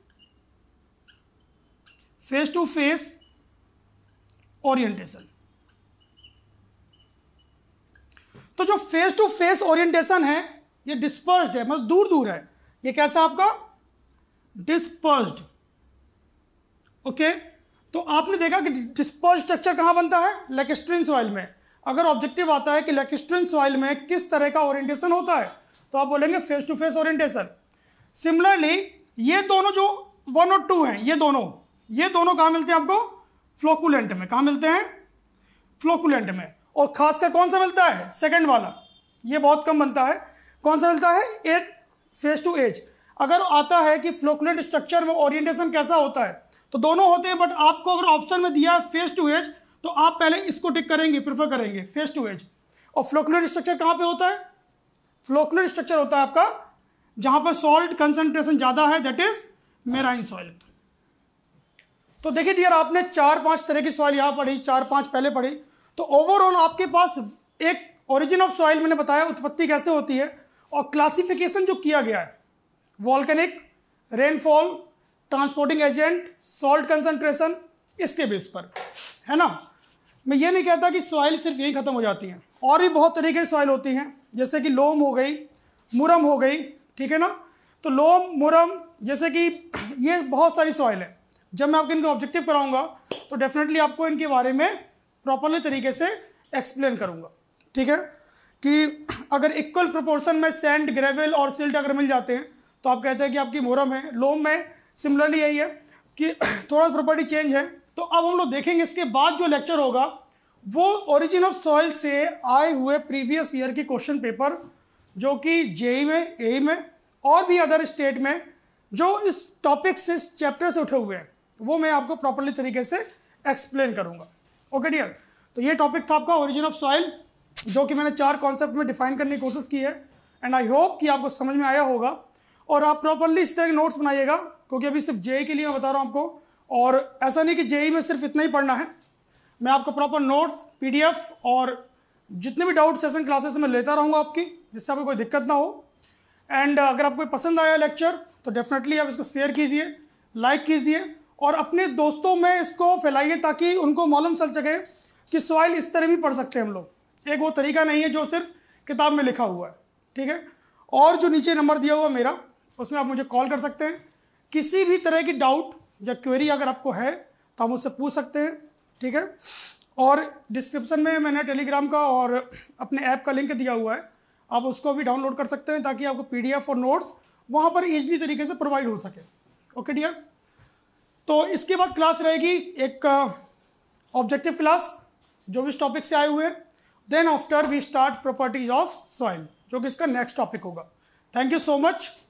face to face orientation. तो जो फेस टू फेस ओरिएंटेशन है ये डिस्पर्स्ड है, मतलब दूर दूर है, ये कैसा आपका डिस्पर्स्ड, ओके। तो आपने देखा कि डिस्पर्स्ड स्ट्रक्चर कहां बनता है, लेकेस्ट्रिन सॉइल में। अगर ऑब्जेक्टिव आता है कि लेकेस्ट्रिन सॉइल में किस तरह का ओरिएंटेशन होता है, तो आप बोलेंगे face to face orientation. Similarly ये दोनों जो 1 और 2 हैं, ये दोनों कहाँ मिलते हैं आपको, फ्लोकुलेंट में, कहाँ मिलते हैं, फ्लोकुलेंट में। और खासकर कौन सा मिलता है, सेकंड वाला, ये बहुत कम बनता है। कौन सा मिलता है, एज फेस टू एज। अगर आता है कि फ्लोकुलेंट स्ट्रक्चर में ओरिएंटेशन कैसा होता है, तो दोनों होते हैं, बट आपको अगर ऑप्शन में दिया है फेस टू एज, तो आप पहले इसको टिक करेंगे, प्रेफर करेंगे फेस टू एज। और फ्लोकुलेंट स्ट्रक्चर कहाँ पे होता है, फ्लोकुलेंट स्ट्रक्चर होता है आपका जहाँ पर सॉल्ट कंसंट्रेशन ज़्यादा है, दैट इज मैराइन सॉइल। तो देखिए डियर, आपने 4-5 तरह की सॉइल यहाँ पढ़ी, 4-5 पहले पढ़ी, तो ओवरऑल आपके पास एक ओरिजिन ऑफ सॉइल मैंने बताया, उत्पत्ति कैसे होती है, और क्लासिफिकेशन जो किया गया है, volcanic, rainfall, transporting agent, salt concentration, इसके बेस पर है ना। मैं ये नहीं कहता कि सॉइल सिर्फ यहीं ख़त्म हो जाती हैं, और भी बहुत तरीके की सॉइल होती हैं, जैसे कि लोम हो गई, मुरम हो गई, ठीक है ना। तो लोम मुरम जैसे कि ये बहुत सारी सॉइल है, जब मैं आपको इनका ऑब्जेक्टिव कराऊंगा तो डेफिनेटली आपको इनके बारे में प्रॉपरली तरीके से एक्सप्लेन करूंगा, ठीक है। कि अगर इक्वल प्रोपोर्शन में सैंड, ग्रेवल और सिल्ट अगर मिल जाते हैं, तो आप कहते हैं कि आपकी मुरम है। लोम में सिमिलरली यही है कि थोड़ा प्रॉपर्टी चेंज है। तो अब हम लोग देखेंगे, इसके बाद जो लेक्चर होगा वो ओरिजिन ऑफ सॉइल से आए हुए प्रीवियस ईयर के क्वेश्चन पेपर, जो कि जेई में, एई में और भी अदर स्टेट में जो इस टॉपिक से, इस चैप्टर से उठे हुए हैं, वो मैं आपको प्रॉपर्ली तरीके से एक्सप्लेन करूंगा, ओके डियर। तो ये टॉपिक था आपका ओरिजिन ऑफ सॉइल, जो कि मैंने 4 कॉन्सेप्ट में डिफाइन करने की कोशिश की है, एंड आई होप कि आपको समझ में आया होगा। और आप प्रॉपर्ली इस तरह के नोट्स बनाइएगा, क्योंकि अभी सिर्फ जेई के लिए मैं बता रहा हूँ आपको, और ऐसा नहीं कि जेई में सिर्फ इतना ही पढ़ना है। मैं आपको प्रॉपर नोट्स, पीडीएफ और जितने भी डाउट सेशन क्लासेस में लेता रहूँगा आपकी, जिससे आपको कोई दिक्कत ना हो। एंड अगर आपको पसंद आया लेक्चर, तो डेफिनेटली आप इसको शेयर कीजिए, लाइक कीजिए, और अपने दोस्तों में इसको फैलाइए, ताकि उनको मालूम चल सके कि सॉइल इस तरह भी पढ़ सकते हैं हम लोग। एक वो तरीका नहीं है जो सिर्फ किताब में लिखा हुआ है, ठीक है। और जो नीचे नंबर दिया हुआ मेरा, उसमें आप मुझे कॉल कर सकते हैं, किसी भी तरह की डाउट या क्वेरी अगर आपको है तो आप मुझसे पूछ सकते हैं, ठीक है। और डिस्क्रिप्शन में मैंने टेलीग्राम का और अपने ऐप का लिंक दिया हुआ है, आप उसको भी डाउनलोड कर सकते हैं, ताकि आपको पीडीएफ और नोट्स वहाँ पर ईजली तरीके से प्रोवाइड हो सके, ओके डियर। तो इसके बाद क्लास रहेगी एक ऑब्जेक्टिव क्लास, जो भी इस टॉपिक से आए हुए, then after we start properties of soil, जो कि इसका नेक्स्ट टॉपिक होगा। Thank you so much.